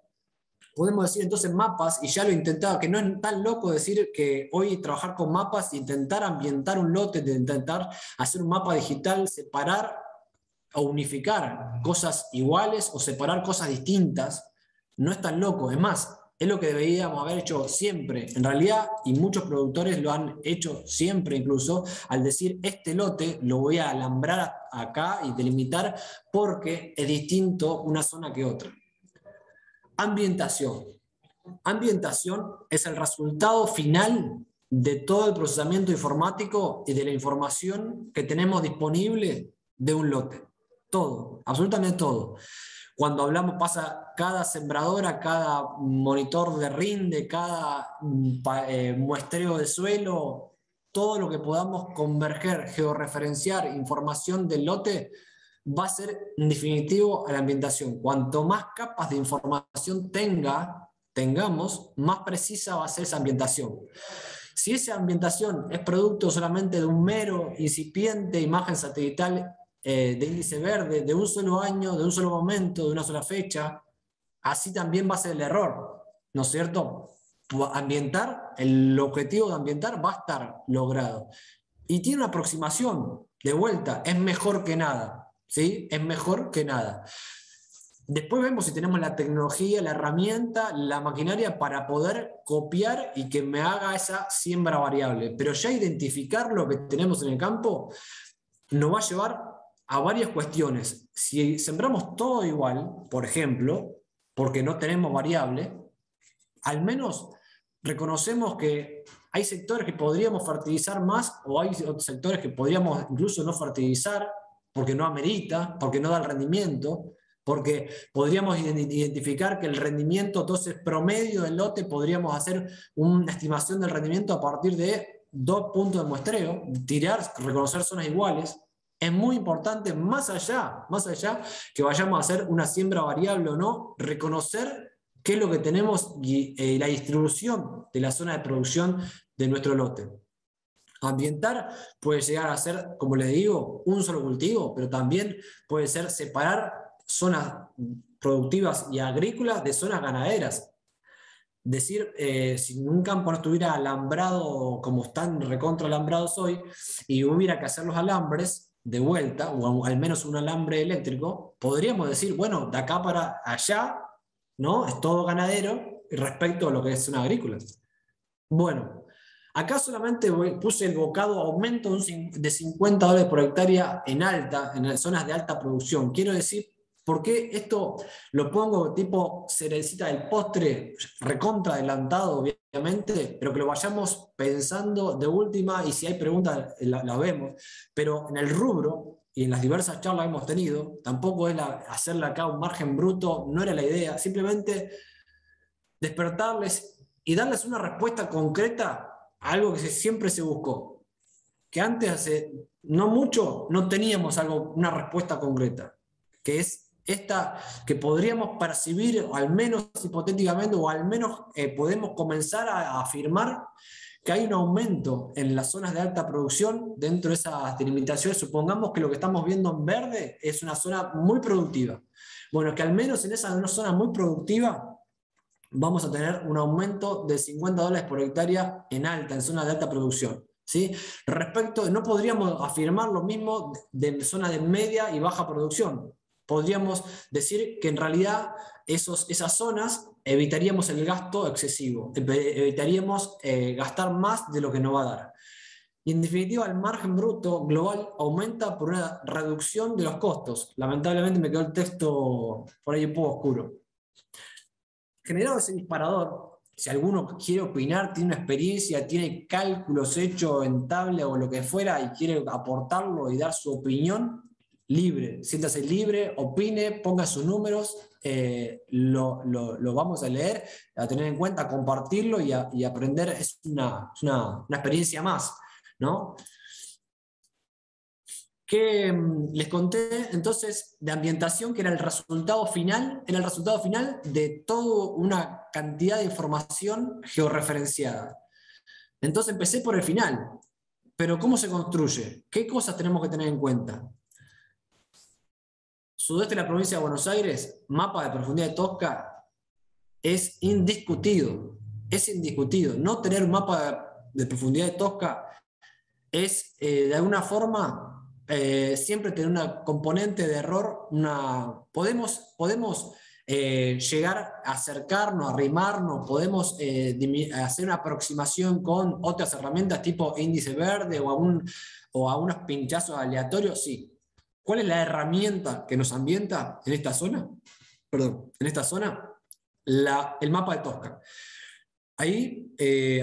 podemos decir entonces mapas, y ya lo he intentado, que no es tan loco decir que hoy trabajar con mapas, intentar ambientar un lote, de intentar hacer un mapa digital, separar o unificar cosas iguales o separar cosas distintas, no es tan loco. Es más, es lo que deberíamos haber hecho siempre, en realidad, y muchos productores lo han hecho siempre incluso, al decir, este lote lo voy a alambrar acá y delimitar porque es distinto una zona que otra. Ambientación. Ambientación es el resultado final de todo el procesamiento informático y de la información que tenemos disponible de un lote. Todo, absolutamente todo. Cuando hablamos, pasa cada sembradora, cada monitor de rinde, cada muestreo de suelo, todo lo que podamos converger, georreferenciar información del lote, va a ser en definitivo a la ambientación. Cuanto más capas de información tengamos, más precisa va a ser esa ambientación. Si esa ambientación es producto solamente de un mero incipiente imagen satelital de índice verde, de un solo año, de un solo momento, de una sola fecha, así también va a ser el error, ¿no es cierto? Ambientar, el objetivo de ambientar va a estar logrado. Y tiene una aproximación, de vuelta, es mejor que nada, ¿sí? Es mejor que nada. Después vemos si tenemos la tecnología, la herramienta, la maquinaria para poder copiar y que me haga esa siembra variable. Pero ya identificar lo que tenemos en el campo nos va a llevar a varias cuestiones. Si sembramos todo igual, por ejemplo, porque no tenemos variable, al menos reconocemos que hay sectores que podríamos fertilizar más, o hay otros sectores que podríamos incluso no fertilizar, porque no amerita, porque no da el rendimiento, porque podríamos identificar que el rendimiento, entonces, promedio del lote, podríamos hacer una estimación del rendimiento a partir de 2 puntos de muestreo, reconocer zonas iguales. Es muy importante, más allá que vayamos a hacer una siembra variable o no, reconocer qué es lo que tenemos y la distribución de la zona de producción de nuestro lote. Ambientar puede llegar a ser, como les digo, un solo cultivo, pero también puede ser separar zonas productivas y agrícolas de zonas ganaderas. Decir, si un campo no estuviera alambrado como están recontra alambrados hoy, y hubiera que hacer los alambres, de vuelta, o al menos un alambre eléctrico, podríamos decir, bueno, de acá para allá, ¿no? Es todo ganadero respecto a lo que es una agrícola. Bueno, acá solamente puse el bocado aumento de $50 por hectárea en zonas de alta producción. Quiero decir, ¿por qué esto lo pongo tipo cerecita del postre, recontra adelantado, obviamente, pero que lo vayamos pensando de última, y si hay preguntas la vemos, pero en el rubro, y en las diversas charlas que hemos tenido, tampoco es hacerle acá un margen bruto, no era la idea, simplemente despertarles y darles una respuesta concreta a algo que siempre se buscó, que antes, hace no mucho, no teníamos una respuesta concreta, que es esta que podríamos percibir, o al menos hipotéticamente, o al menos podemos comenzar a afirmar que hay un aumento en las zonas de alta producción dentro de esas delimitaciones. Supongamos que lo que estamos viendo en verde es una zona muy productiva. Bueno, que al menos en esa zona muy productiva vamos a tener un aumento de $50 por hectárea en zonas de alta producción, ¿sí? Respecto, no podríamos afirmar lo mismo de zonas de media y baja producción. Podríamos decir que en realidad esas zonas evitaríamos el gasto excesivo, evitaríamos gastar más de lo que nos va a dar. Y en definitiva el margen bruto global aumenta por una reducción de los costos. Lamentablemente me quedó el texto por ahí un poco oscuro. Generado ese disparador, si alguno quiere opinar, tiene una experiencia, tiene cálculos hechos en tabla o lo que fuera y quiere aportarlo y dar su opinión, libre, siéntase libre, opine, ponga sus números, lo vamos a leer, a tener en cuenta, a compartirlo y aprender. Es una experiencia más, ¿no? Que les conté entonces de ambientación, que era el resultado final de toda una cantidad de información georreferenciada. Entonces empecé por el final, pero ¿cómo se construye? ¿Qué cosas tenemos que tener en cuenta? Sudeste de la provincia de Buenos Aires, mapa de profundidad de Tosca, es indiscutido. Es indiscutido. No tener un mapa de profundidad de Tosca es, de alguna forma, siempre tener una componente de error. Podemos llegar a acercarnos, arrimarnos, podemos hacer una aproximación con otras herramientas tipo índice verde o a unos pinchazos aleatorios, sí. ¿Cuál es la herramienta que nos ambienta en esta zona? Perdón, en esta zona, el mapa de Tosca. Ahí,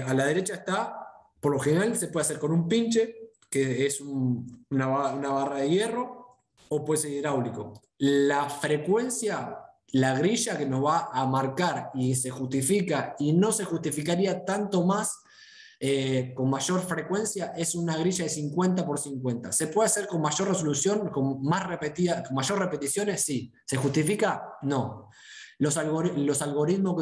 a la derecha está, por lo general se puede hacer con un pinche, que es una barra de hierro, o puede ser hidráulico. La frecuencia, la grilla que nos va a marcar y se justifica, y no se justificaría tanto más, con mayor frecuencia, es una grilla de 50×50. ¿Se puede hacer con mayor resolución, con mayor repeticiones? Sí. ¿Se justifica? No. Los algoritmos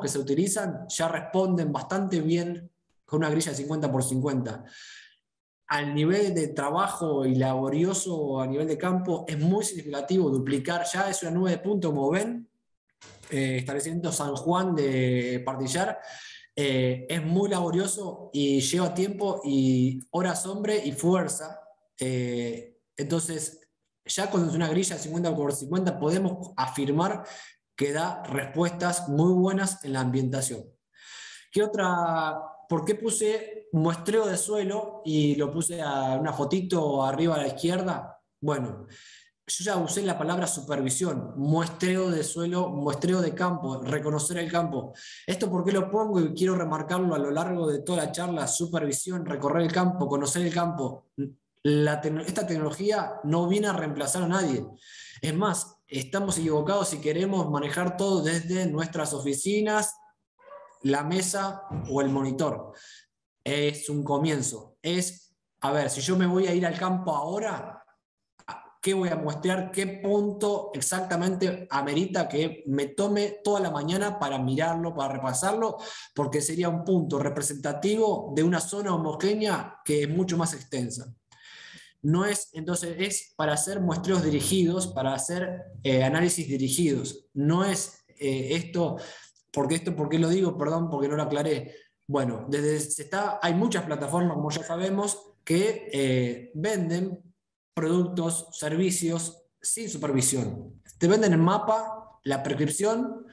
que se utilizan, ya responden bastante bien con una grilla de 50×50. Al nivel de trabajo y laborioso a nivel de campo, es muy significativo duplicar, ya es una nube de puntos, como ven, estableciendo San Juan de Partillar. Es muy laborioso y lleva tiempo y horas hombre y fuerza. Entonces, ya con una grilla 50×50 podemos afirmar que da respuestas muy buenas en la ambientación. ¿Qué otra? ¿Por qué puse muestreo de suelo y lo puse a una fotito arriba a la izquierda? Bueno, yo ya usé la palabra supervisión, muestreo de suelo, muestreo de campo, reconocer el campo. Esto porque lo pongo y quiero remarcarlo a lo largo de toda la charla, supervisión, recorrer el campo, conocer el campo. Esta tecnología no viene a reemplazar a nadie. Es más, estamos equivocados si queremos manejar todo desde nuestras oficinas, la mesa o el monitor. Es un comienzo. A ver, si yo me voy a ir al campo ahora, ¿qué voy a muestrear? ¿Qué punto exactamente amerita que me tome toda la mañana para mirarlo, para repasarlo? Porque sería un punto representativo de una zona homogénea que es mucho más extensa. No es, entonces, es para hacer muestreos dirigidos, para hacer análisis dirigidos. No es esto, ¿por qué lo digo? Perdón, porque no lo aclaré. Bueno, hay muchas plataformas, como ya sabemos, que venden productos, servicios, sin supervisión. Te venden el mapa, la prescripción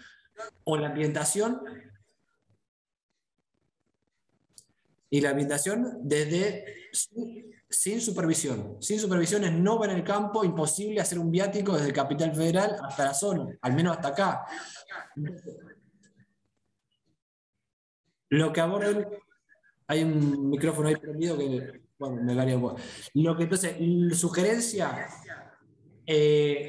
o la ambientación. Y la ambientación sin supervisión. Sin supervisión es no ver el campo, imposible hacer un viático desde Capital Federal hasta la zona, al menos hasta acá. Lo que abordan... Hay un micrófono ahí prendido que... Bueno, me daría igual. Lo que entonces, sugerencia,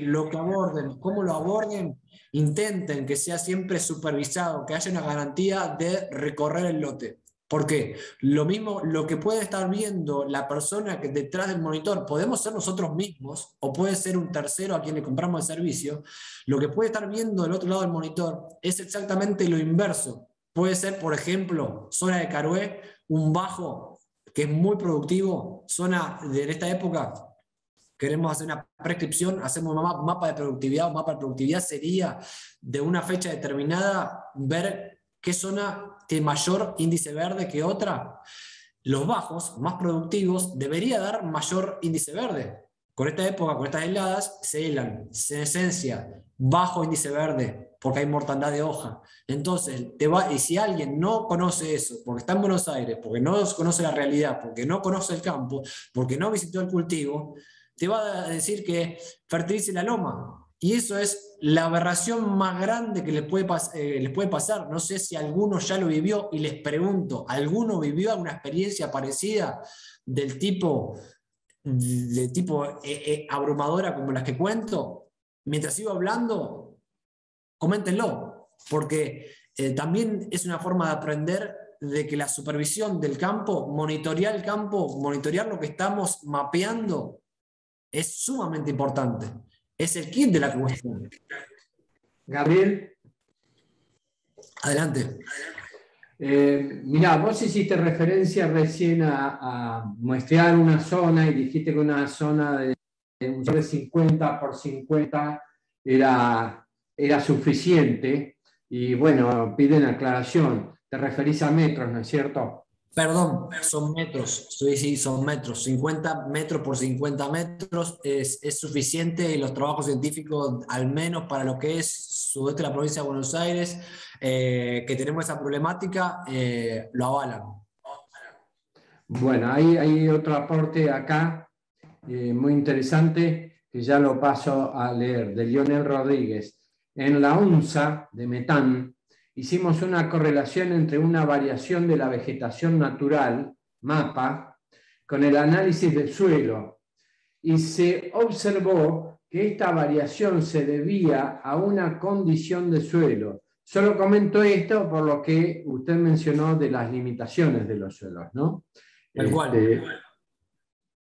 lo que aborden, cómo lo aborden, intenten que sea siempre supervisado, que haya una garantía de recorrer el lote. ¿Por qué? Lo mismo, lo que puede estar viendo la persona que detrás del monitor, podemos ser nosotros mismos, o puede ser un tercero a quien le compramos el servicio, lo que puede estar viendo del otro lado del monitor es exactamente lo inverso. Puede ser, por ejemplo, zona de Carué, un bajo que es muy productivo, zona de esta época, queremos hacer una prescripción, hacemos un mapa de productividad, un mapa de productividad sería de una fecha determinada, ver qué zona tiene mayor índice verde que otra. Los bajos más productivos debería dar mayor índice verde. Con esta época, con estas heladas, se helan, se esencia, bajo índice verde, porque hay mortandad de hoja. Entonces, y si alguien no conoce eso, porque está en Buenos Aires, porque no conoce la realidad, porque no conoce el campo, porque no visitó el cultivo, te va a decir que fertilice la loma. Y eso es la aberración más grande que les puede pasar. No sé si alguno ya lo vivió, y les pregunto, ¿alguno vivió alguna experiencia parecida del tipo, abrumadora como las que cuento? Mientras sigo hablando, coméntenlo, porque también es una forma de aprender de que la supervisión del campo, monitorear lo que estamos mapeando, es sumamente importante. Es el kit de la cuestión. Gabriel. Adelante. Mirá, vos hiciste referencia recién a muestrear una zona y dijiste que una zona de 50 por 50 era suficiente. Y bueno, piden aclaración. Te referís a metros, ¿no es cierto? Perdón, son metros, sí, son metros, 50 metros por 50 metros es suficiente, y los trabajos científicos, al menos para lo que es sudeste de la provincia de Buenos Aires, que tenemos esa problemática, lo avalan. Bueno, hay otro aporte acá, muy interesante, que ya lo paso a leer, de Lionel Rodríguez. En la UNSA de metán, hicimos una correlación entre una variación de la vegetación natural, MAPA, con el análisis del suelo, y se observó que esta variación se debía a una condición de suelo. Solo comento esto por lo que usted mencionó de las limitaciones de los suelos, ¿no? Tal cual.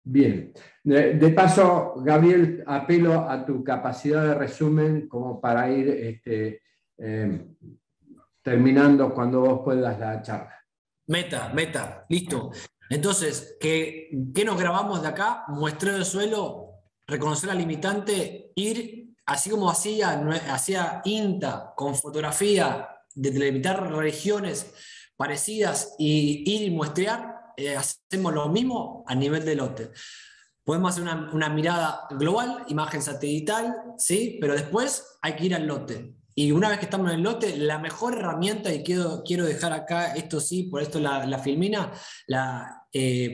Bien. De paso, Gabriel, apelo a tu capacidad de resumen como para ir... terminando cuando vos puedas la charla. Meta, listo. Entonces, ¿qué nos grabamos de acá? Muestreo de suelo, reconocer la limitante, ir así como hacía INTA con fotografía, de delimitar regiones parecidas y ir y muestrear, hacemos lo mismo a nivel de lote. Podemos hacer una mirada global, imagen satelital, ¿sí? Pero después hay que ir al lote. Y una vez que estamos en el lote, la mejor herramienta, y quiero dejar acá, esto sí, por esto la filmina, la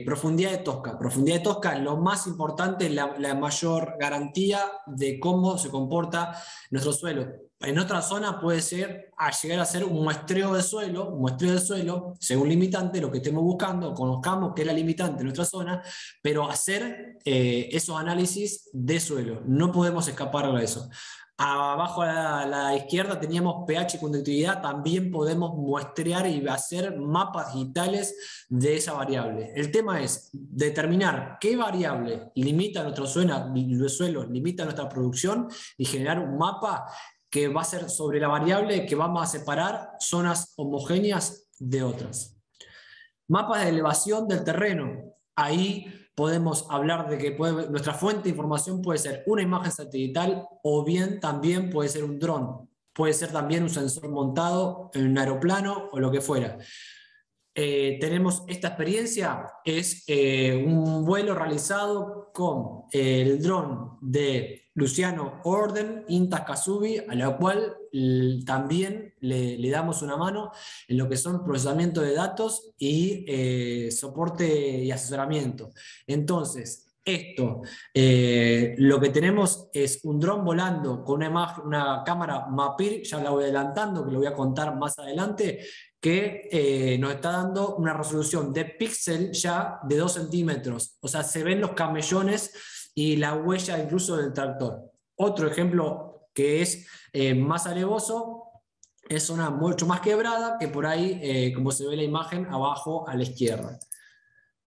profundidad de Tosca. Profundidad de Tosca es lo más importante, la mayor garantía de cómo se comporta nuestro suelo. En otra zona puede ser a llegar a ser un muestreo de suelo, según limitante, lo que estemos buscando, conozcamos que es la limitante en nuestra zona, pero hacer esos análisis de suelo. No podemos escapar de eso. Abajo a la izquierda teníamos pH y conductividad, también podemos muestrear y hacer mapas digitales de esa variable. El tema es determinar qué variable limita nuestro suelo, limita nuestra producción, y generar un mapa que va a ser sobre la variable que vamos a separar zonas homogéneas de otras. Mapas de elevación del terreno. Ahí podemos hablar de que nuestra fuente de información puede ser una imagen satelital, o bien también puede ser un dron, puede ser también un sensor montado en un aeroplano o lo que fuera. Tenemos esta experiencia, es un vuelo realizado con el dron de Luciano Orden, INTA Ascasubi, a la cual también le damos una mano en lo que son procesamiento de datos y soporte y asesoramiento. Entonces, esto, lo que tenemos es un dron volando con una cámara MAPIR, ya la voy adelantando, que lo voy a contar más adelante, que nos está dando una resolución de píxel ya de 2 centímetros. O sea, se ven los camellones y la huella incluso del tractor. Otro ejemplo que es más alevoso es una mucho más quebrada, que por ahí, como se ve la imagen, abajo a la izquierda.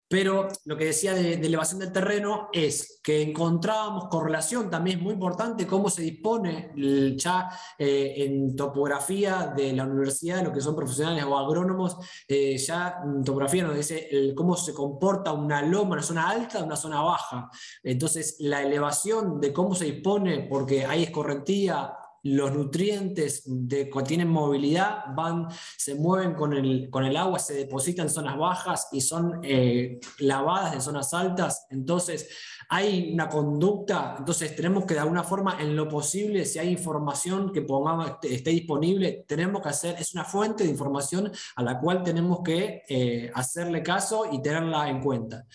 Pero lo que decía de elevación del terreno es que encontrábamos correlación, también es muy importante cómo se dispone ya en topografía de la universidad, lo que son profesionales o agrónomos, ya en topografía nos dice cómo se comporta una loma, una zona alta, una zona baja. Entonces la elevación de cómo se dispone, porque hay escorrentía, los nutrientes que tienen movilidad van, se mueven con el agua, se depositan en zonas bajas y son lavadas en zonas altas. Entonces hay una conducta, entonces tenemos que de alguna forma, en lo posible, si hay información que pongamos, esté disponible, tenemos que hacer, es una fuente de información a la cual tenemos que hacerle caso y tenerla en cuenta.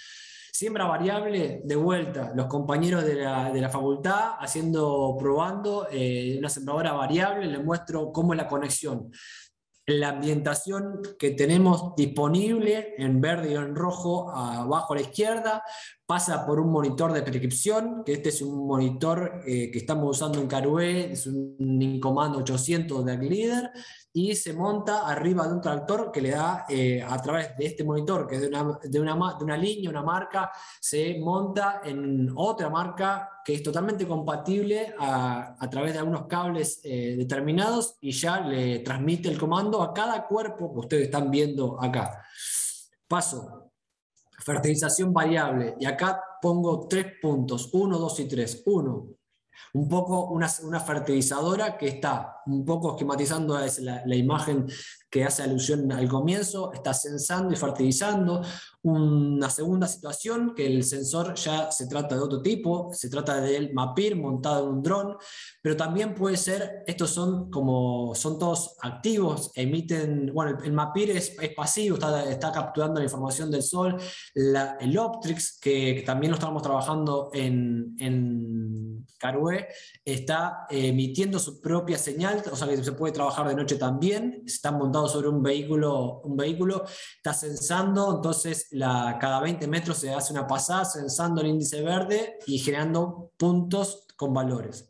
Siembra variable, de vuelta, los compañeros de la facultad probando una sembradora variable, les muestro cómo es la conexión. La ambientación que tenemos disponible, en verde y en rojo, abajo a la izquierda, pasa por un monitor de prescripción, que este es un monitor que estamos usando en Carué, es un comando 800 de AgLeader, y se monta arriba de un tractor que le da, a través de este monitor, que es de una línea, una marca, se monta en otra marca que es totalmente compatible a través de algunos cables determinados, y ya le transmite el comando a cada cuerpo que ustedes están viendo acá. Paso. Fertilización variable, y acá pongo 3 puntos, 1, 2 y 3. 1, un poco una fertilizadora que está un poco esquematizando la imagen que hace alusión al comienzo, está censando y fertilizando. Una segunda situación, que el sensor ya se trata de otro tipo, se trata del MAPIR montado en un dron, pero también puede ser, estos son como, son todos activos, emiten, bueno, el MAPIR es pasivo, está capturando la información del sol, el Optrx, que también lo estamos trabajando en Carué, está emitiendo su propia señal, o sea que se puede trabajar de noche también, están montados sobre un vehículo está censando, entonces cada 20 metros se hace una pasada censando el índice verde y generando puntos con valores.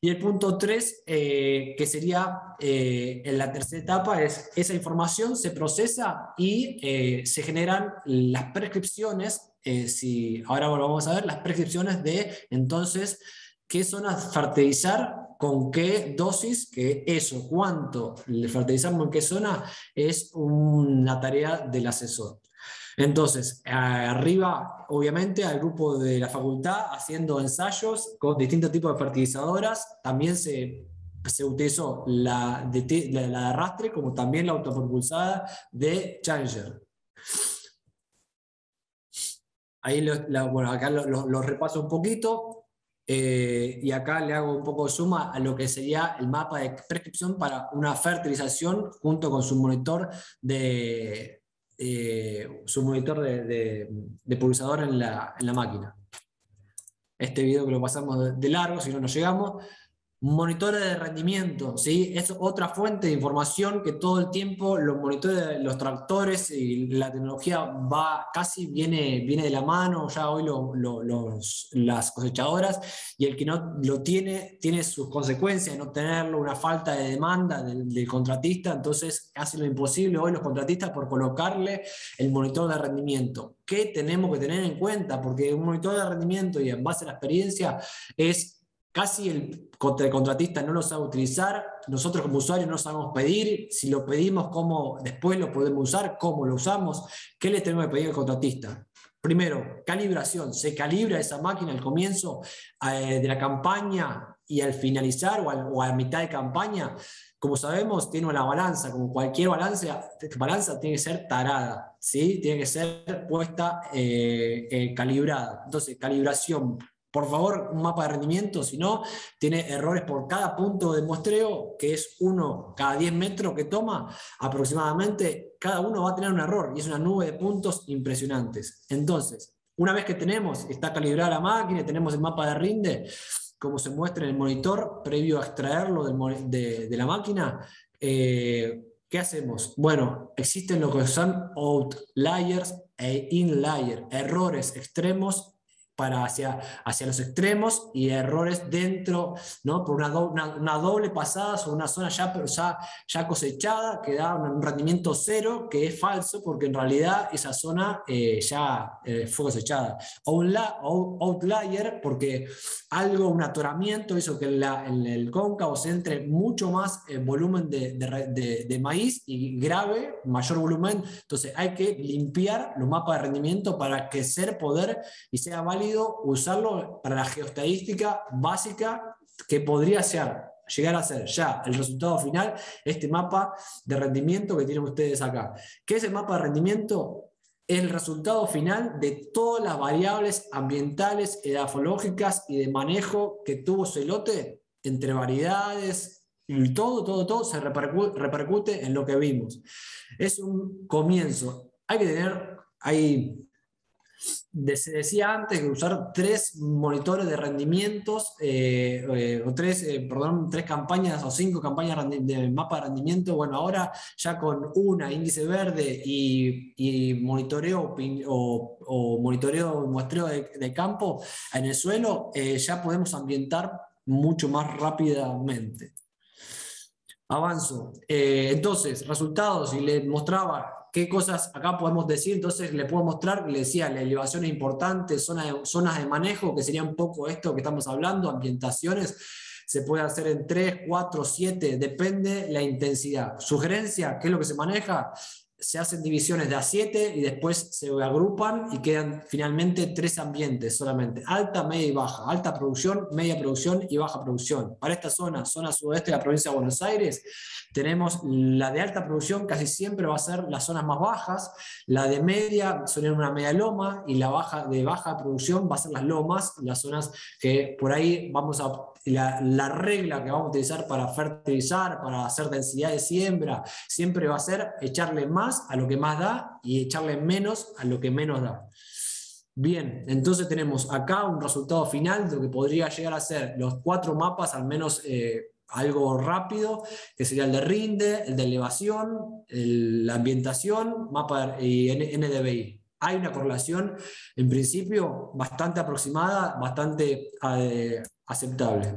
Y el punto 3, que sería en la tercera etapa, es esa información se procesa y se generan las prescripciones, si ahora vamos a ver las prescripciones de entonces qué zonas fertilizar, con qué dosis, que eso, cuánto le fertilizamos en qué zona, es una tarea del asesor. Entonces, arriba, obviamente, al grupo de la facultad haciendo ensayos con distintos tipos de fertilizadoras. También se utilizó la de arrastre, como también la autopropulsada de Challenger. Ahí bueno, acá lo repaso un poquito. Y acá le hago un poco de suma a lo que sería el mapa de prescripción para una fertilización junto con su monitor de pulsador en la máquina. Este video que lo pasamos de largo, si no nos llegamos. Monitores de rendimiento, ¿sí? Es otra fuente de información que todo el tiempo los monitores de los tractores y la tecnología viene de la mano, ya hoy las cosechadoras, y el que no lo tiene sus consecuencias, no tenerlo, una falta de demanda del contratista, entonces hace lo imposible hoy los contratistas por colocarle el monitor de rendimiento. ¿Qué tenemos que tener en cuenta? Porque un monitor de rendimiento, y en base a la experiencia, es casi el contratista no lo sabe utilizar, nosotros como usuarios no sabemos pedir, si lo pedimos, cómo después lo podemos usar, cómo lo usamos, qué le tenemos que pedir al contratista. Primero, calibración, se calibra esa máquina al comienzo de la campaña y al finalizar o a mitad de campaña. Como sabemos, tiene una balanza, como cualquier balanza tiene que ser tarada, ¿sí? Tiene que ser puesta calibrada. Entonces, calibración. Por favor, un mapa de rendimiento, si no, tiene errores por cada punto de muestreo, que es uno cada 10 metros que toma, aproximadamente cada uno va a tener un error, y es una nube de puntos impresionantes. Entonces, una vez que está calibrada la máquina, tenemos el mapa de rinde, como se muestra en el monitor, previo a extraerlo de la máquina, ¿Qué hacemos? Bueno, existen lo que son outliers e inliers, errores extremos hacia los extremos y errores dentro, ¿no? Por una doble pasada sobre una zona ya cosechada que da un rendimiento cero, que es falso porque en realidad esa zona fue cosechada. Outlier porque algo, un atoramiento hizo que en el cóncavo se entre mucho más volumen de maíz y grave, mayor volumen. Entonces hay que limpiar los mapas de rendimiento para crecer poder y sea válido usarlo para la geoestadística básica, que podría llegar a ser ya el resultado final, este mapa de rendimiento que tienen ustedes acá. ¿Qué es el mapa de rendimiento? Es el resultado final de todas las variables ambientales, edafológicas y de manejo que tuvo ese lote, entre variedades. Todo se repercute en lo que vimos. Es un comienzo. Se decía antes que usar tres monitores de rendimientos, tres campañas o cinco campañas de mapa de rendimiento. Bueno, ahora ya con una, índice verde y monitoreo o monitoreo, muestreo de campo en el suelo, ya podemos ambientar mucho más rápidamente. Avanzo. Entonces, resultados, y les mostraba qué cosas acá podemos decir. Entonces le puedo mostrar, le decía, la elevación es importante, zonas de manejo, que sería un poco esto que estamos hablando, ambientaciones, se puede hacer en 3, 4, 7, depende la intensidad. Sugerencia, ¿qué es lo que se maneja? Se hacen divisiones de A7 y después se agrupan y quedan finalmente tres ambientes solamente, alta, media y baja, alta producción, media producción y baja producción. Para esta zona sudoeste de la provincia de Buenos Aires, tenemos la de alta producción, casi siempre va a ser las zonas más bajas, la de media son una media loma y la de baja producción va a ser las lomas, las zonas que por ahí vamos a... La regla que vamos a utilizar para fertilizar, para hacer densidad de siembra, siempre va a ser echarle más a lo que más da y echarle menos a lo que menos da. Bien, entonces tenemos acá un resultado final de lo que podría llegar a ser los cuatro mapas, al menos algo rápido, que sería el de rinde, el de elevación, la ambientación, mapa y NDVI. Hay una correlación, en principio, bastante aproximada, bastante aceptable.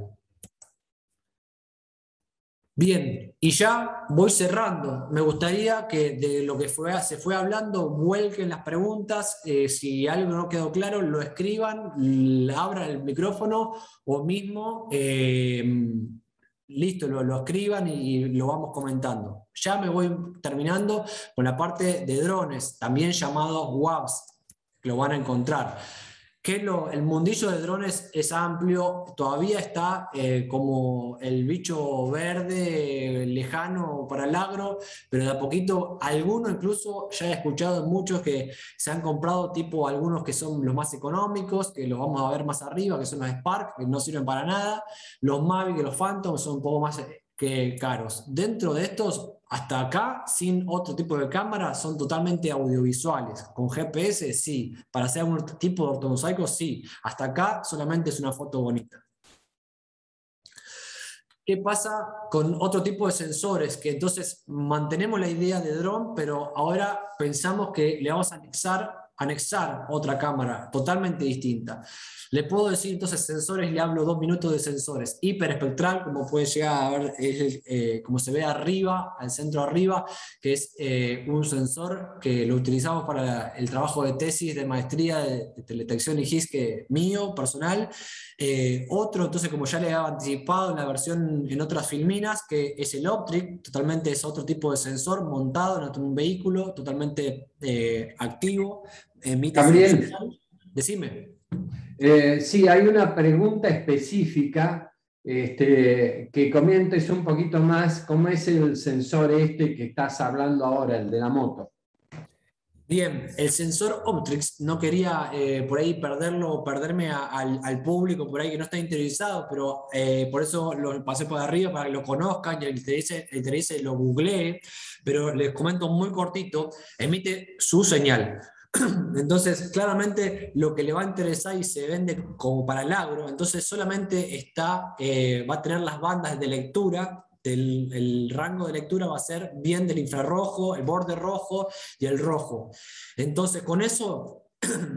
Bien, y ya voy cerrando. Me gustaría que de lo que se fue hablando, vuelquen las preguntas. Si algo no quedó claro, lo escriban, abran el micrófono o mismo... Listo, lo escriban y lo vamos comentando. Ya me voy terminando con la parte de drones, también llamados WAVs, que lo van a encontrar. El mundillo de drones es amplio, todavía está como el bicho verde lejano para el agro, pero de a poquito, algunos incluso, ya he escuchado muchos que se han comprado, tipo algunos que son los más económicos, que los vamos a ver más arriba, que son los Spark, que no sirven para nada, los Mavic y los Phantom son un poco más que caros. Dentro de estos, hasta acá, sin otro tipo de cámara, son totalmente audiovisuales. Con GPS, sí. Para hacer algún tipo de ortomosaico, sí. Hasta acá solamente es una foto bonita. ¿Qué pasa con otro tipo de sensores? Que entonces mantenemos la idea de dron, pero ahora pensamos que le vamos a anexar otra cámara totalmente distinta. Le puedo decir entonces sensores, le hablo 2 minutos de sensores. Hiperespectral, como puede llegar a ver, como se ve arriba, al centro arriba, que es un sensor que lo utilizamos para el trabajo de tesis de maestría de teletección y GIS, que mío, personal. Otro, entonces, como ya le había anticipado en la versión, en otras filminas, que es el Optrx, totalmente es otro tipo de sensor montado en un vehículo, totalmente activo. Gabriel, decime. Sí, hay una pregunta específica que comentes un poquito más cómo es el sensor que estás hablando ahora, el de la moto. Bien, el sensor Optrx, no quería por ahí perderme al público por ahí que no está interiorizado, pero por eso lo pasé por arriba para que lo conozcan y el que interese lo googlee, pero les comento muy cortito, emite su señal. Entonces, claramente lo que le va a interesar y se vende como para el agro, entonces solamente va a tener las bandas de lectura El rango de lectura va a ser bien del infrarrojo, el borde rojo y el rojo. Entonces, con eso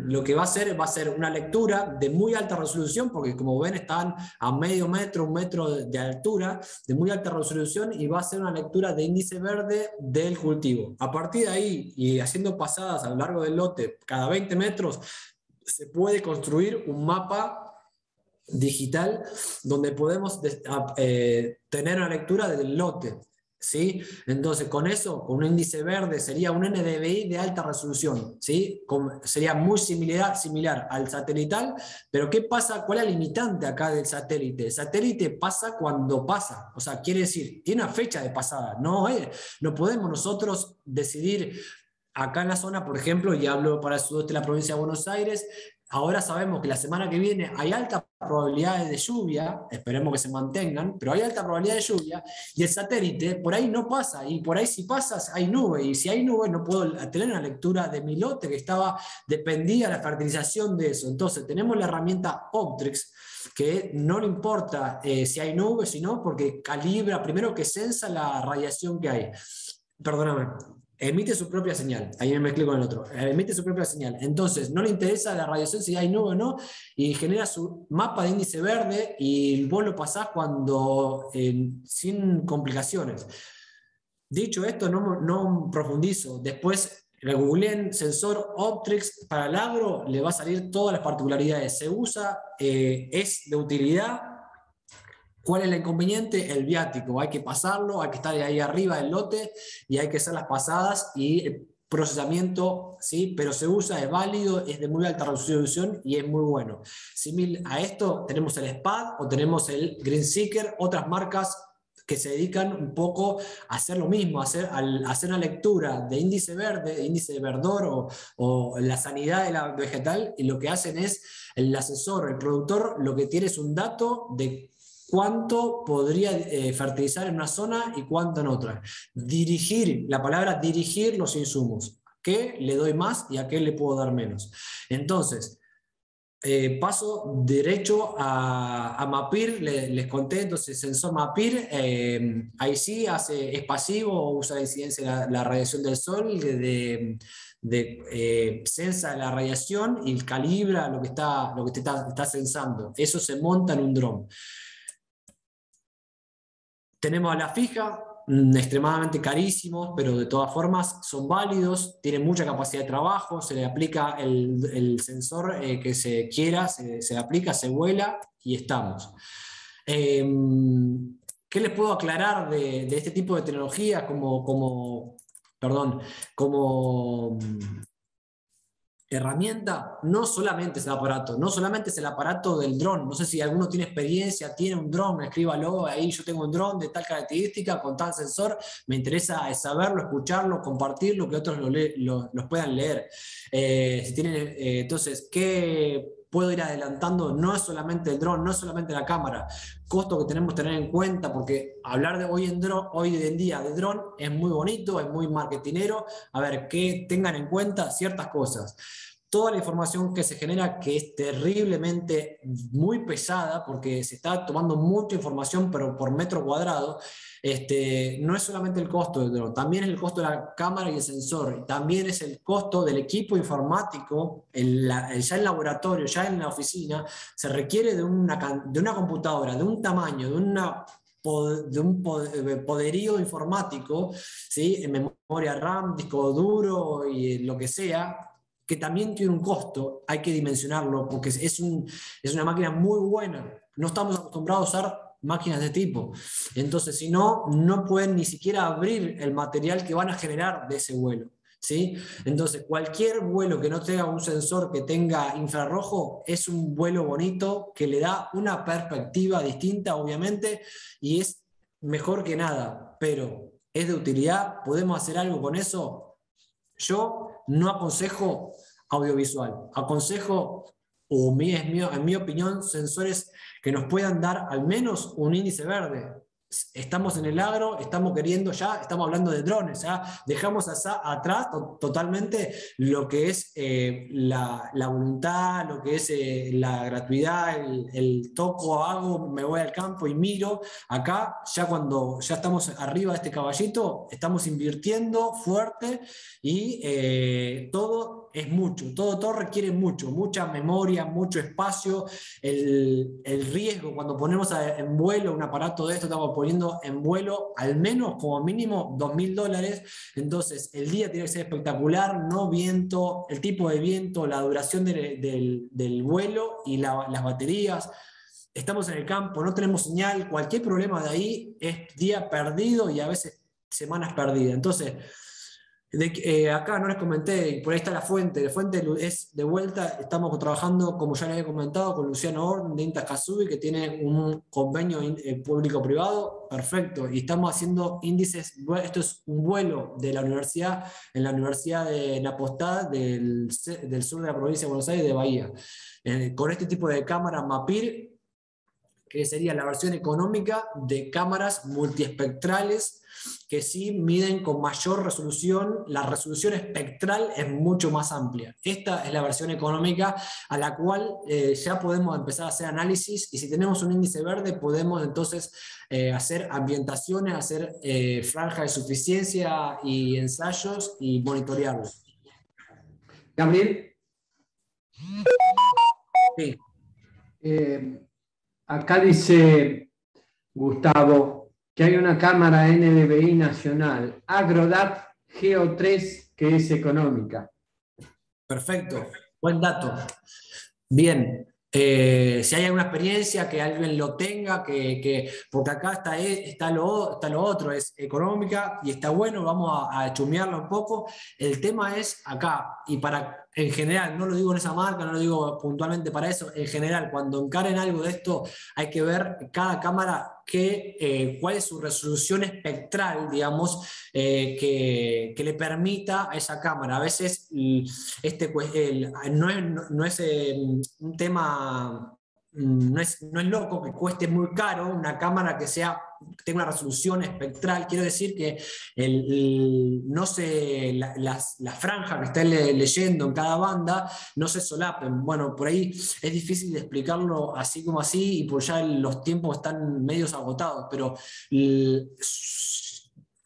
lo que va a hacer va a ser una lectura de muy alta resolución, porque como ven están a medio metro, un metro de altura, de muy alta resolución, y va a ser una lectura de índice verde del cultivo. A partir de ahí, y haciendo pasadas a lo largo del lote, cada 20 metros, se puede construir un mapa digital donde podemos tener una lectura del lote. ¿Sí? Entonces, con eso, con un índice verde, sería un NDVI de alta resolución, ¿sí? Sería muy similar al satelital, pero ¿qué pasa? ¿Cuál es la limitante acá del satélite? El satélite pasa cuando pasa, o sea, quiere decir, tiene una fecha de pasada, no podemos nosotros decidir acá en la zona, por ejemplo, y hablo para el sudeste de la provincia de Buenos Aires. Ahora sabemos que la semana que viene hay altas probabilidades de lluvia, esperemos que se mantengan, pero hay alta probabilidad de lluvia, y el satélite por ahí no pasa, y por ahí si pasas hay nube, y si hay nube no puedo tener una lectura de mi lote que dependía de la fertilización de eso. Entonces tenemos la herramienta Optrx, que no le importa si hay nube, sino porque calibra, primero que sensa la radiación que hay. Perdóname. Emite su propia señal, ahí me mezclé con el otro, emite su propia señal, entonces no le interesa la radiación si hay nube o no, y genera su mapa de índice verde, y vos lo pasás cuando, sin complicaciones. Dicho esto, no profundizo, después le googleen sensor Optrx para el agro, le va a salir todas las particularidades, se usa, es de utilidad. ¿Cuál es el inconveniente? El viático, hay que pasarlo, hay que estar ahí arriba del lote y hay que hacer las pasadas y el procesamiento, ¿sí? Pero se usa, es válido, es de muy alta resolución y es muy bueno. Similar a esto tenemos el SPAD o tenemos el Green Seeker, otras marcas que se dedican un poco a hacer lo mismo, a hacer una lectura de índice verde, de índice de verdor o la sanidad de la vegetal, y lo que hacen es, el asesor, el productor, lo que tiene es un dato de cuánto podría fertilizar en una zona y cuánto en otra. Dirigir, la palabra dirigir los insumos. ¿A qué le doy más y a qué le puedo dar menos? Entonces, paso derecho a MAPIR, les conté, entonces sensor MAPIR, ahí sí es pasivo, usa la incidencia de la radiación del sol, sensa la radiación y calibra lo que te está sensando. Eso se monta en un dron. Tenemos a la fija, extremadamente carísimos, pero de todas formas son válidos, tienen mucha capacidad de trabajo, se le aplica el sensor que se quiera, se le aplica, se vuela y estamos. ¿Qué les puedo aclarar de este tipo de tecnologías como herramienta? No solamente es el aparato, no solamente es el aparato del dron, no sé si alguno tiene experiencia, tiene un dron, escríbalo, ahí yo tengo un dron de tal característica, con tal sensor, me interesa saberlo, escucharlo, compartirlo, que otros los puedan leer. Si tienen, entonces, ¿qué puedo ir adelantando? No es solamente el dron, no es solamente la cámara, costo que tenemos que tener en cuenta, porque hablar de hoy en día de dron es muy bonito, es muy marketinero. A ver, que tengan en cuenta ciertas cosas. Toda la información que se genera, que es terriblemente muy pesada, porque se está tomando mucha información pero por metro cuadrado, no es solamente el costo del dron, también es el costo de la cámara y el sensor, también es el costo del equipo informático, ya en laboratorio, ya en la oficina, se requiere de una computadora, de un tamaño, de un poderío informático, ¿sí? En memoria RAM, disco duro y lo que sea, que también tiene un costo, hay que dimensionarlo, porque es una máquina muy buena, no estamos acostumbrados a usar máquinas de tipo, entonces si no pueden ni siquiera abrir el material que van a generar de ese vuelo, ¿sí? Entonces cualquier vuelo que no tenga un sensor que tenga infrarrojo es un vuelo bonito, que le da una perspectiva distinta obviamente, y es mejor que nada, pero es de utilidad, podemos hacer algo con eso. Yo no aconsejo audiovisual, aconsejo, en mi opinión, sensores que nos puedan dar al menos un índice verde, estamos en el agro, estamos queriendo ya, estamos hablando de drones, ya dejamos atrás totalmente lo que es la voluntad, lo que es la gratuidad, el toco, hago, me voy al campo y miro. Acá, ya cuando ya estamos arriba de este caballito, estamos invirtiendo fuerte y todo es mucho, todo requiere mucho, mucha memoria, mucho espacio, el riesgo. Cuando ponemos en vuelo un aparato de esto, estamos poniendo en vuelo al menos como mínimo $2.000, entonces el día tiene que ser espectacular, no viento, el tipo de viento, la duración del vuelo y las baterías. Estamos en el campo, no tenemos señal, cualquier problema de ahí es día perdido y a veces semanas perdidas. Entonces, acá no les comenté, y por ahí está la fuente. La fuente es, de vuelta, estamos trabajando, como ya les he comentado, con Luciano Orden de INTA Ascasubi, que tiene un convenio público-privado, perfecto, y estamos haciendo índices. Esto es un vuelo de la universidad, en la Universidad de La Plata, del sur de la provincia de Buenos Aires, de Bahía, con este tipo de cámara MAPIR, que sería la versión económica de cámaras multiespectrales, que sí miden con mayor resolución, la resolución espectral es mucho más amplia. Esta es la versión económica a la cual ya podemos empezar a hacer análisis, y si tenemos un índice verde podemos entonces hacer ambientaciones, hacer franjas de suficiencia y ensayos y monitorearlos. Gabriel. Sí. Acá dice Gustavo que hay una cámara NDVI nacional, AgroDat Geo3, que es económica. Perfecto, buen dato. Bien, si hay alguna experiencia, que alguien lo tenga, porque acá está lo otro, es económica, y está bueno, vamos a chumearlo un poco. El tema es acá, y en general, no lo digo en esa marca, no lo digo puntualmente para eso, en general, cuando encaren algo de esto, hay que ver cada cámara, cuál es su resolución espectral, digamos, que le permita a esa cámara. A veces no es loco que cueste muy caro una cámara que tenga una resolución espectral. Quiero decir que la franja que están leyendo en cada banda no se solapen. Bueno, por ahí es difícil de explicarlo así como así, y por ya los tiempos están medios agotados, pero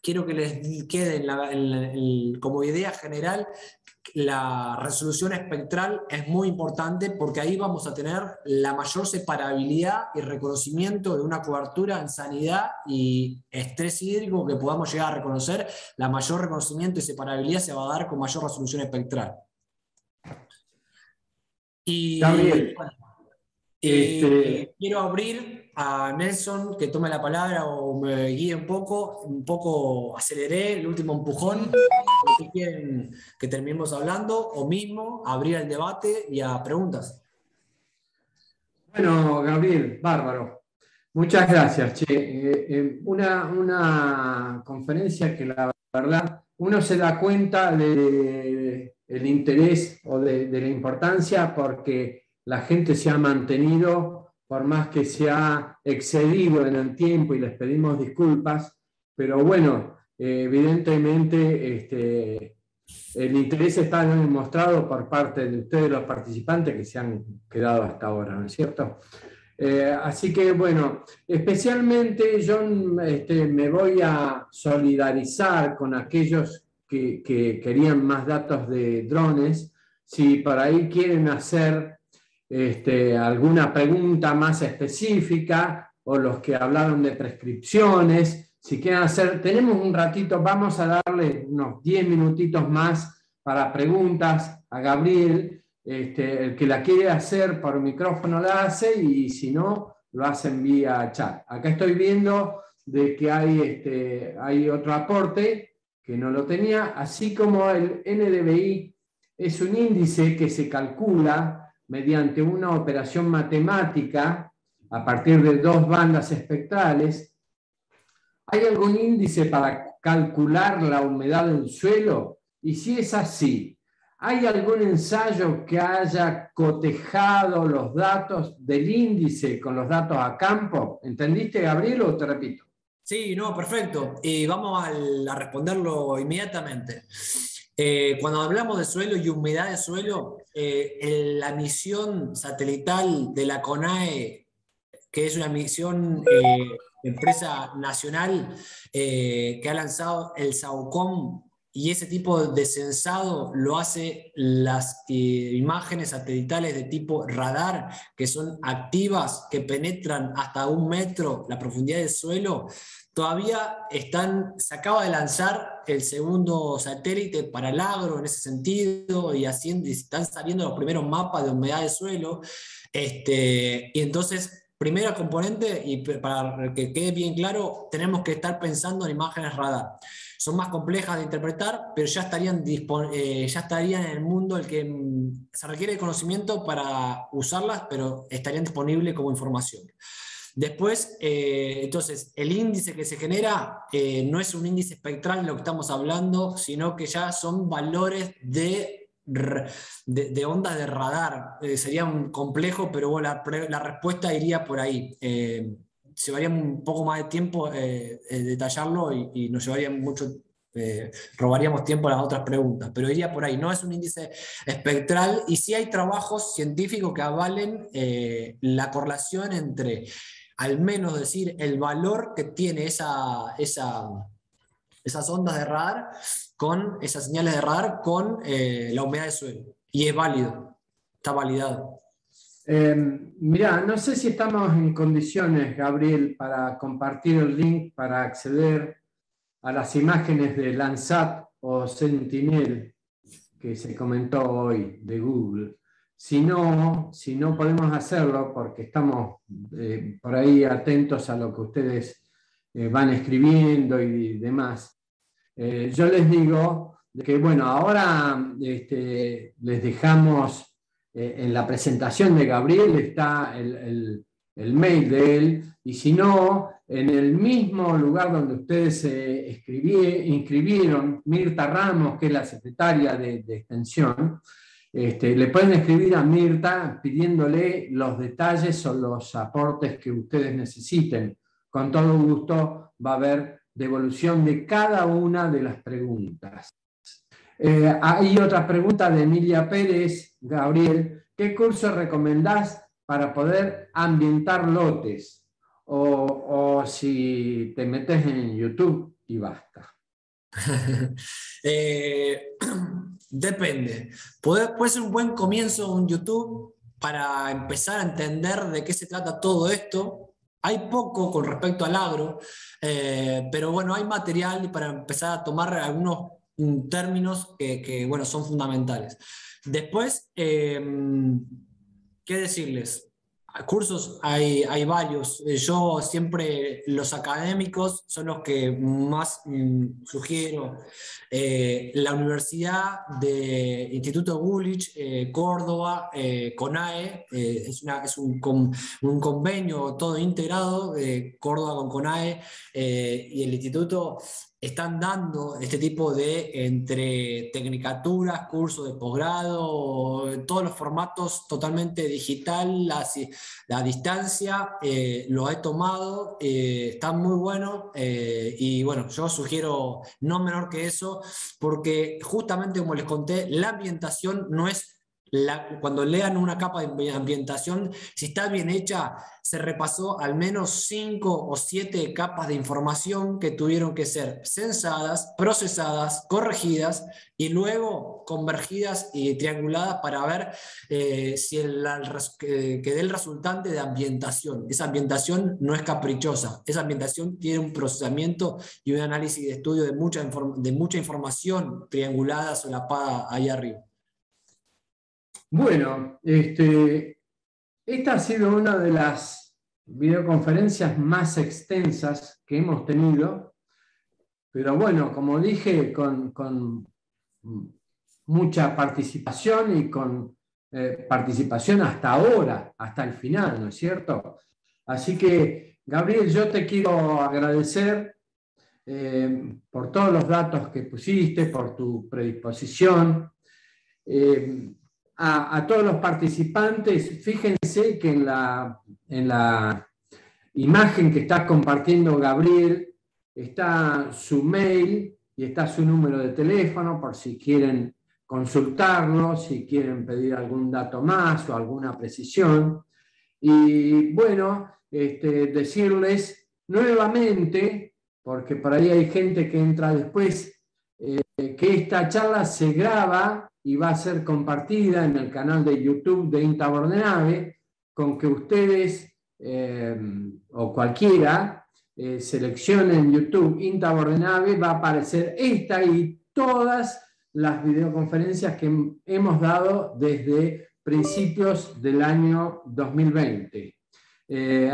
quiero que les quede como idea general. La resolución espectral es muy importante, porque ahí vamos a tener la mayor separabilidad y reconocimiento de una cobertura en sanidad y estrés hídrico que podamos llegar a reconocer. La mayor reconocimiento y separabilidad se va a dar con mayor resolución espectral. Y Gabriel, quiero abrir a Nelson que tome la palabra o me guíe un poco aceleré el último empujón. Si quieren que terminemos hablando, o mismo abrir el debate y a preguntas. Bueno, Gabriel, bárbaro. Muchas gracias, che. Una conferencia que la verdad uno se da cuenta del interés o de la importancia, porque la gente se ha mantenido, por más que se ha excedido en el tiempo, y les pedimos disculpas, pero bueno, evidentemente el interés está demostrado por parte de ustedes, los participantes que se han quedado hasta ahora, ¿no es cierto? Así que bueno, especialmente yo me voy a solidarizar con aquellos que querían más datos de drones. Si por ahí quieren hacer alguna pregunta más específica, o los que hablaron de prescripciones, si quieren hacer, tenemos un ratito, vamos a darle unos 10 minutitos más para preguntas a Gabriel. El que la quiere hacer por micrófono la hace, y si no, lo hacen vía chat. Acá estoy viendo de que hay otro aporte que no lo tenía, así como el NDVI es un índice que se calcula mediante una operación matemática a partir de dos bandas espectrales. ¿Hay algún índice para calcular la humedad del suelo? Y si es así, ¿hay algún ensayo que haya cotejado los datos del índice con los datos a campo? ¿Entendiste, Gabriel, o te repito? Sí, no, perfecto. Y vamos a responderlo inmediatamente. Cuando hablamos de suelo y humedad de suelo, la misión satelital de la CONAE, que es una misión empresa nacional que ha lanzado el SAOCOM, y ese tipo de censado lo hace las imágenes satelitales de tipo radar, que son activas, que penetran hasta 1 metro la profundidad del suelo. Todavía están, se acaba de lanzar el segundo satélite para el agro en ese sentido, y haciendo, y están saliendo los primeros mapas de humedad de suelo. Y entonces, primera componente, y para que quede bien claro, tenemos que estar pensando en imágenes radar. Son más complejas de interpretar, pero ya estarían en el mundo el que se requiere de conocimiento para usarlas, pero estarían disponibles como información. Después, entonces, el índice que se genera no es un índice espectral de lo que estamos hablando, sino que ya son valores de ondas de radar. Sería un complejo, pero bueno, la respuesta iría por ahí. Llevaría un poco más de tiempo detallarlo y nos llevaría mucho, robaríamos tiempo a las otras preguntas, pero iría por ahí. No es un índice espectral, y sí hay trabajos científicos que avalen la correlación entre, al menos decir, el valor que tiene esas ondas de radar, con esas señales de radar, con la humedad de suelo. Y es válido, está validado. Mirá, no sé si estamos en condiciones, Gabriel, para compartir el link para acceder a las imágenes de Landsat o Sentinel, que se comentó hoy, de Google. Si no podemos hacerlo, porque estamos por ahí atentos a lo que ustedes van escribiendo y demás. Yo les digo que, bueno, ahora les dejamos en la presentación de Gabriel, está el mail de él, y si no, en el mismo lugar donde ustedes se inscribieron, Mirta Ramos, que es la secretaria de Extensión, le pueden escribir a Mirta pidiéndole los detalles o los aportes que ustedes necesiten. Con todo gusto va a haber devolución de cada una de las preguntas. Hay otra pregunta de Emilia Pérez. Gabriel, ¿qué curso recomendás para poder ambientar lotes? O si te metes en YouTube y basta. Depende. Puede ser un buen comienzo un YouTube para empezar a entender de qué se trata todo esto. Hay poco con respecto al agro, pero bueno, hay material para empezar a tomar algunos términos que bueno, son fundamentales. Después, ¿qué decirles? Cursos hay varios. Yo siempre, los académicos son los que más sugiero. La Universidad de Instituto Gulich, Córdoba, CONAE, es un convenio todo integrado, Córdoba con CONAE y el instituto, están dando este tipo de, entre tecnicaturas, cursos de posgrado, todos los formatos totalmente digital, la distancia, lo he tomado, está muy bueno, y bueno, yo sugiero no menor que eso, porque justamente como les conté, la ambientación no es, cuando lean una capa de ambientación, si está bien hecha, se repasó al menos 5 o 7 capas de información que tuvieron que ser censadas, procesadas, corregidas y luego convergidas y trianguladas para ver si que dé el resultante de ambientación. Esa ambientación no es caprichosa, esa ambientación tiene un procesamiento y un análisis de estudio de mucha información triangulada, solapada ahí arriba. Bueno, esta ha sido una de las videoconferencias más extensas que hemos tenido, pero bueno, como dije, con mucha participación y con participación hasta ahora, hasta el final, ¿no es cierto? Así que, Gabriel, yo te quiero agradecer por todos los datos que pusiste, por tu predisposición. A todos los participantes, fíjense que en la imagen que está compartiendo Gabriel, está su mail y está su número de teléfono por si quieren consultarlo, si quieren pedir algún dato más o alguna precisión. Y bueno, decirles nuevamente, porque por ahí hay gente que entra después, que esta charla se graba y va a ser compartida en el canal de YouTube de INTA Bordenave, con que ustedes o cualquiera seleccione en YouTube INTA Bordenave, va a aparecer esta y todas las videoconferencias que hemos dado desde principios del año 2020.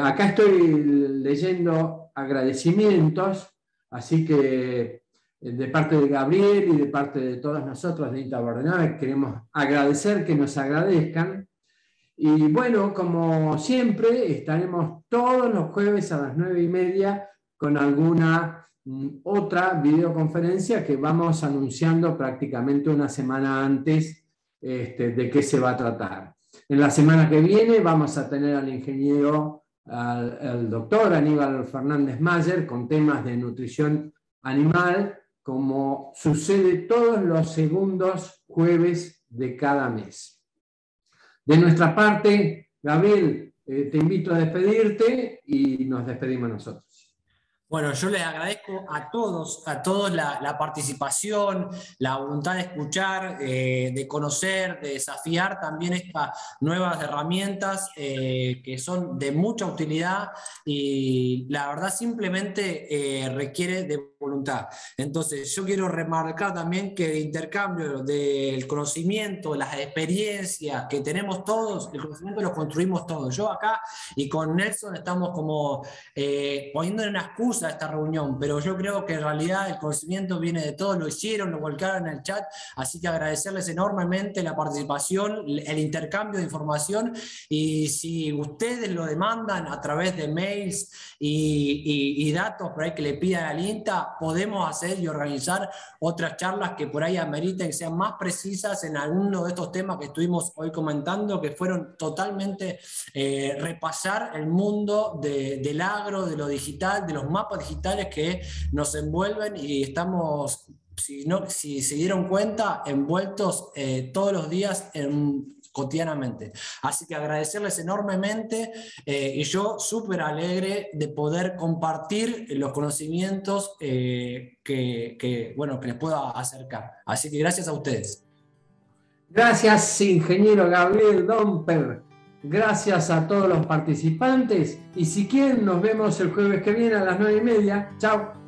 Acá estoy leyendo agradecimientos, así que de parte de Gabriel y de parte de todas nosotros de INTA Bordenave queremos agradecer que nos agradezcan. Y bueno, como siempre, estaremos todos los jueves a las 9:30 con alguna otra videoconferencia que vamos anunciando prácticamente una semana antes de qué se va a tratar. En la semana que viene vamos a tener al ingeniero, al doctor Aníbal Fernández Mayer, con temas de nutrición animal, como sucede todos los segundos jueves de cada mes. De nuestra parte, Gabriel, te invito a despedirte y nos despedimos nosotros. Bueno, yo les agradezco a todos la participación, la voluntad de escuchar, de conocer, de desafiar también estas nuevas herramientas que son de mucha utilidad y la verdad simplemente requiere de voluntad. Entonces yo quiero remarcar también que el intercambio del conocimiento, las experiencias que tenemos todos, el conocimiento lo construimos todos. Yo acá y con Nelson estamos como poniendo en una excusa a esta reunión, pero yo creo que en realidad el conocimiento viene de todos, lo hicieron, lo volcaron en el chat, así que agradecerles enormemente la participación, el intercambio de información, y si ustedes lo demandan a través de mails y datos por ahí que le pidan al INTA, podemos hacer y organizar otras charlas que por ahí ameriten, que sean más precisas en alguno de estos temas que estuvimos hoy comentando, que fueron totalmente repasar el mundo del agro, de lo digital, de los mapas digitales que nos envuelven y estamos, si se dieron cuenta, envueltos todos los días cotidianamente. Así que agradecerles enormemente y yo súper alegre de poder compartir los conocimientos que les pueda acercar. Así que gracias a ustedes. Gracias, ingeniero Gabriel Domper. Gracias a todos los participantes y si quieren nos vemos el jueves que viene a las 9:30. Chao.